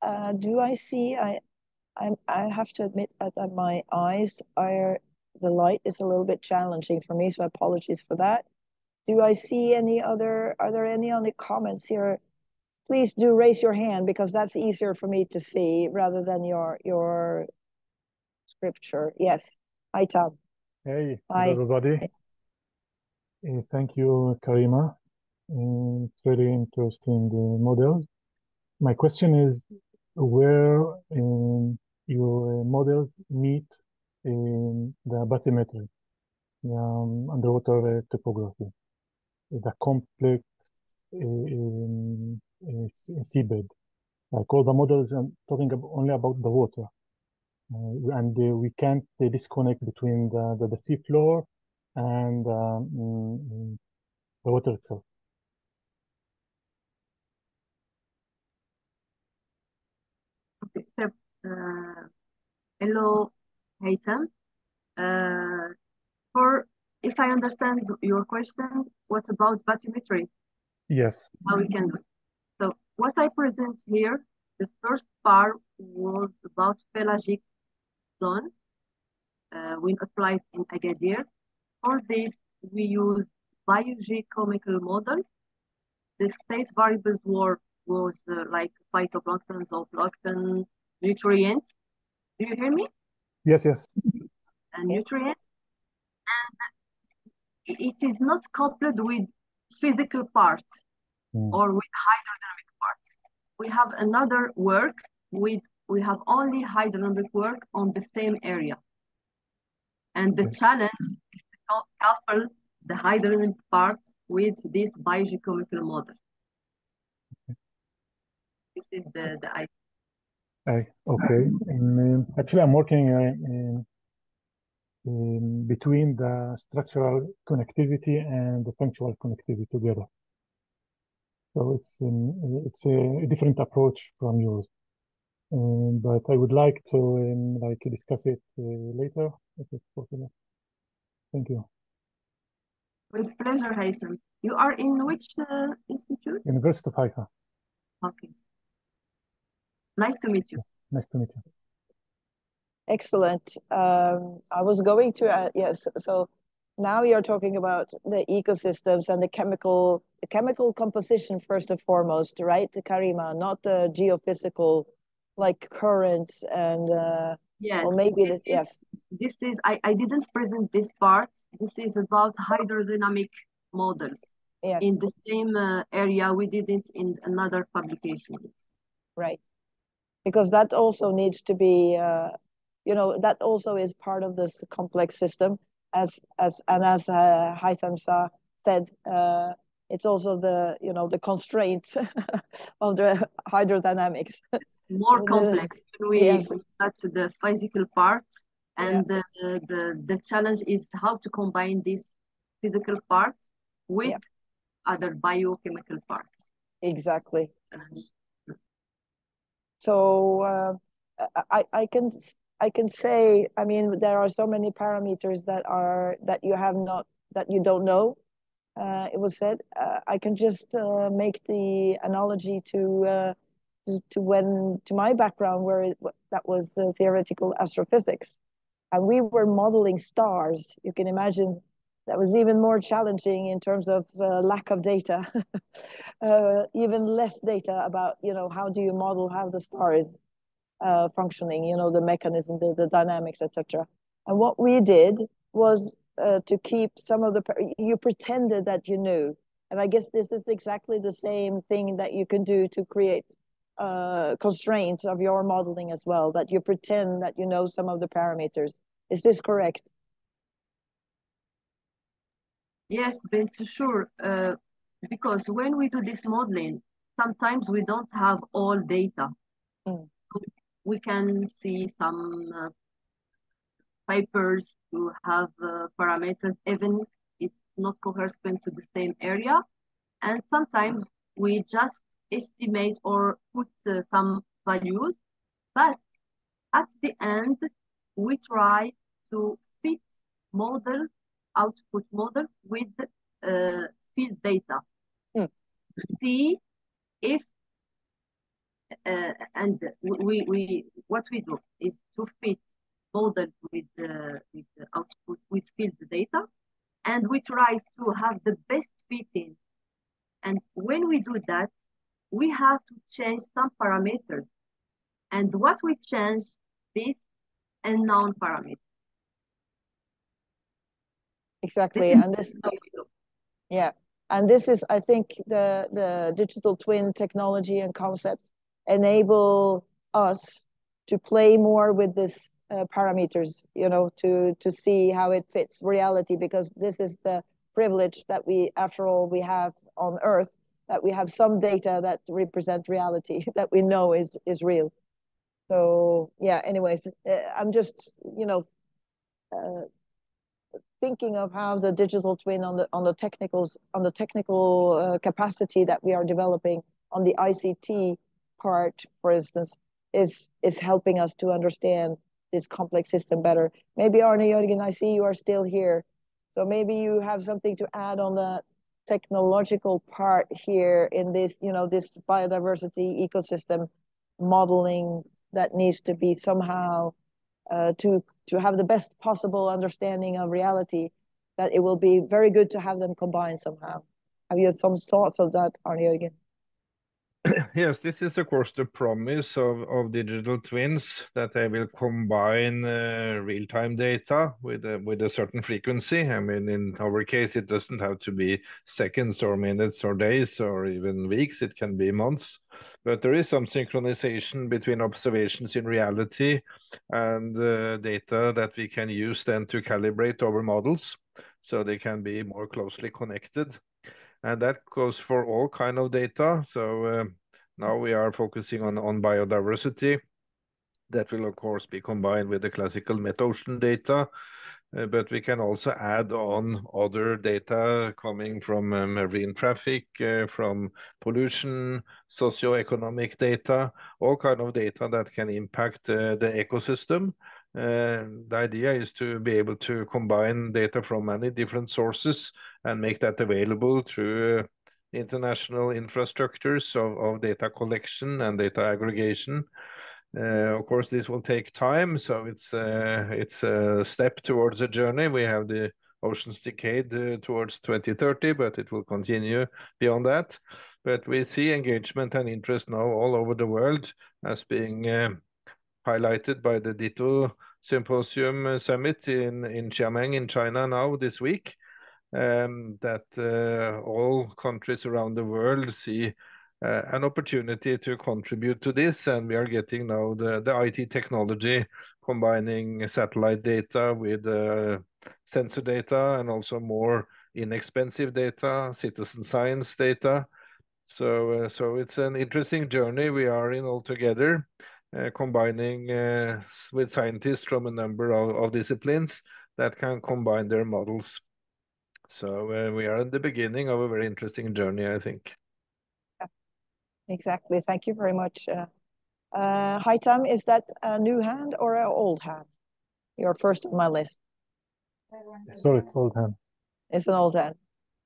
Uh, do I see? I, I, I have to admit that my eyes are the light is a little bit challenging for me, so apologies for that. Do I see any other? Are there any other comments here? Please do raise your hand because that's easier for me to see rather than your your scripture. Yes, hi Tom. Hey, hi everybody. Hey, thank you, Karima. Um, it's very interesting uh, models. My question is where um, your models meet in the bathymetry, the um, underwater uh, topography, the complex uh, um, uh, seabed. Like all the models, I'm talking only about the water. Uh, and uh, we can't uh, disconnect between the, the, the seafloor and um, the water itself. Except, uh, hello, Haytham. Uh, for if I understand your question, what about bathymetry? Yes. How we can do it. So what I present here, the first part was about pelagic zone uh, when applied in Agadir. For this, we used biogeochemical model. The state variables were was uh, like phytoplankton, zooplankton, nutrients. Do you hear me? Yes, yes. And nutrients. And it is not coupled with physical part mm. or with hydrodynamic part. We have another work with, we have only hydrodynamic work on the same area. And the okay. challenge is to couple the hydrodynamic part with this biogeochemical model. This is the, the idea. Uh, okay. And, um, actually, I'm working uh, in, in between the structural connectivity and the functional connectivity together. So it's um, it's a different approach from yours. Um, but I would like to um, like discuss it uh, later if it's possible. Thank you. With pleasure, Haytham. You are in which uh, institute? University of Haifa. Okay. Nice to meet you. Nice to meet you. Excellent. Um, I was going to, uh, yes, so now you're talking about the ecosystems and the chemical the chemical composition first and foremost, right, Karima, not the geophysical, like currents and, uh, yes, or maybe, the, is, yes. This is, I, I didn't present this part. This is about hydrodynamic models. Yes. In the same uh, area we did it in another publication. Right. Because that also needs to be, uh, you know, that also is part of this complex system. As as and as uh, Haytham Shah said, uh, it's also the you know the constraints of the hydrodynamics. It's more so complex. The, we yes. touch the physical part, and yeah. the, the the challenge is how to combine this physical part with yeah. other biochemical parts. Exactly. Um, So uh, I, I can I can say I mean there are so many parameters that are that you have not that you don't know. Uh, it was said uh, I can just uh, make the analogy to, uh, to to when to my background where it, that was the theoretical astrophysics, and we were modeling stars. You can imagine that was even more challenging in terms of uh, lack of data. Uh, even less data about, you know, how do you model how the star is uh, functioning, you know, the mechanism, the, the dynamics, et cetera. And what we did was uh, to keep some of the, you pretended that you knew. And I guess this is exactly the same thing that you can do to create uh, constraints of your modeling as well, that you pretend that you know some of the parameters. Is this correct? Yes, Bente, sure. Uh... Because when we do this modeling, sometimes we don't have all data. Mm. We can see some uh, papers to have uh, parameters, even if it's not corresponding to the same area. And sometimes we just estimate or put uh, some values. But at the end, we try to fit model output models with uh, field data. Mm. See if uh, and we we what we do is to fit models with uh, with the output with field data, and we try to have the best fitting. And when we do that, we have to change some parameters. And what we change is unknown parameters. Exactly, this and this, yeah, and this is, I think, the the digital twin technology and concepts enable us to play more with this uh, parameters, you know, to to see how it fits reality, because this is the privilege that we, after all, we have on Earth, that we have some data that represent reality that we know is is real. So yeah, anyways, I'm just, you know, Uh, thinking of how the digital twin on the on the technicals on the technical uh, capacity that we are developing on the I C T part, for instance, is is helping us to understand this complex system better. Maybe Arne Jørgen, I see you are still here, so maybe you have something to add on the technological part here in this, you know, this biodiversity ecosystem modeling that needs to be somehow uh, to. to have the best possible understanding of reality, that it will be very good to have them combined somehow. Have you had some thoughts of that, Arne Jørgen? Yes, this is of course the promise of, of digital twins, that they will combine uh, real-time data with a, with a certain frequency. I mean, in our case, it doesn't have to be seconds or minutes or days or even weeks, it can be months. But there is some synchronization between observations in reality and uh, data that we can use then to calibrate our models, so they can be more closely connected. And that goes for all kind of data. So uh, now we are focusing on, on biodiversity. That will, of course, be combined with the classical metocean data. Uh, but we can also add on other data coming from uh, marine traffic, uh, from pollution, socioeconomic data, all kind of data that can impact uh, the ecosystem. Uh, the idea is to be able to combine data from many different sources and make that available through uh, international infrastructures of, of data collection and data aggregation. Uh, of course, this will take time, so it's, uh, it's a step towards a journey. We have the Oceans Decade uh, towards twenty thirty, but it will continue beyond that. But we see engagement and interest now all over the world as being uh, highlighted by the D T O Symposium Summit in, in Xiamen in China now this week, um, that uh, all countries around the world see uh, an opportunity to contribute to this. And we are getting now the, the I T technology, combining satellite data with uh, sensor data and also more inexpensive data, citizen science data. So, uh, so it's an interesting journey we are in altogether. Uh, combining uh, with scientists from a number of, of disciplines that can combine their models. So uh, we are at the beginning of a very interesting journey, I think. Yeah. Exactly. Thank you very much. Uh, uh, Haytham, is that a new hand or an old hand? You're first on my list. Sorry, it's old hand. It's an old hand.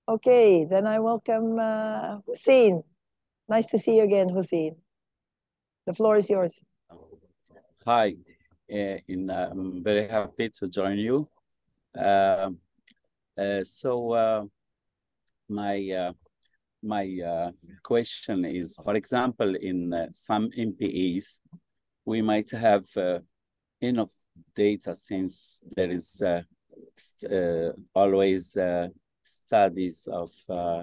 Okay, then I welcome uh, Hussein. Nice to see you again, Hussein. The floor is yours. Hi, uh, in, uh, I'm very happy to join you. Uh, uh, so uh, my uh, my uh, question is, for example, in uh, some M P Es, we might have uh, enough data, since there is uh, st uh, always uh, studies of uh,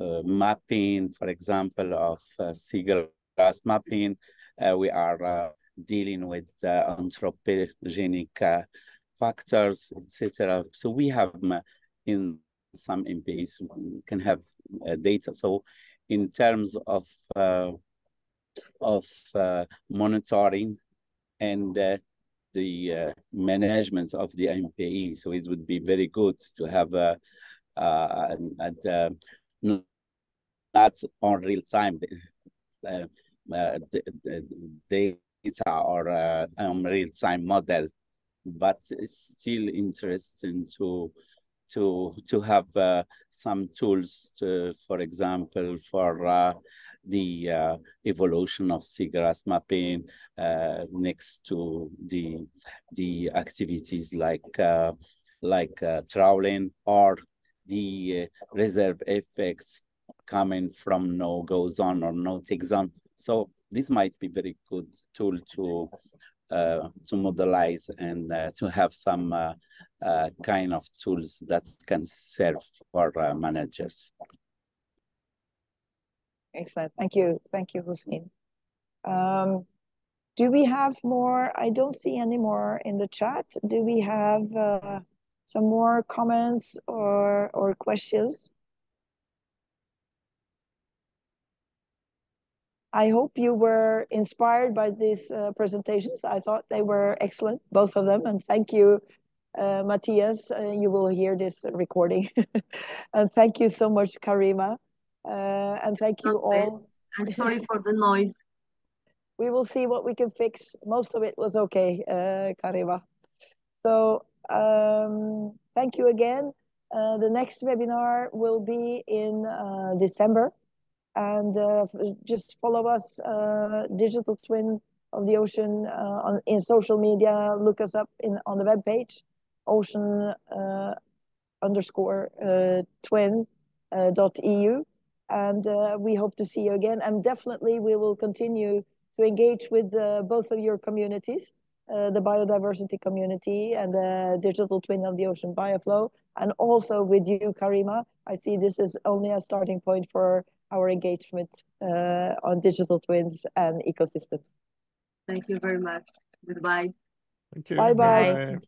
uh, mapping, for example, of uh, seagrass mapping. Uh, we are uh, dealing with uh, anthropogenic uh, factors, et cetera. So we have uh, in some M P Es we can have uh, data. So in terms of uh, of uh, monitoring and uh, the uh, management of the M P E, so it would be very good to have a, a, a, a not on real time. Uh, Uh, the, the data or uh, um, real-time model, but it's still interesting to to to have uh, some tools, to, for example, for uh, the uh, evolution of seagrass mapping uh, next to the the activities like uh, like uh, trawling, or the uh, reserve effects coming from no-go zone or no-take zone. So this might be very good tool to uh, to modelize and uh, to have some uh, uh, kind of tools that can serve for uh, managers. Excellent. Thank you. Thank you, Hussein. Um, do we have more? I don't see any more in the chat. Do we have uh, some more comments or or questions? I hope you were inspired by these uh, presentations. I thought they were excellent, both of them. And thank you, uh, Matthias. Uh, you will hear this recording. And thank you so much, Karima. Uh, and thank you all. I'm sorry for the noise. We will see what we can fix. Most of it was okay, uh, Karima. So um, thank you again. Uh, the next webinar will be in uh, December. And uh, just follow us, uh, Digital Twin of the Ocean, uh, on, in social media. Look us up in on the webpage, ocean uh, underscore uh, twin uh, dot E U. And uh, we hope to see you again. And definitely we will continue to engage with uh, both of your communities, uh, the biodiversity community and the Digital Twin of the Ocean BioFlow, and also with you, Karima. I see this is only a starting point for our engagement uh, on digital twins and ecosystems. Thank you very much. Goodbye. Thank you. Bye-bye.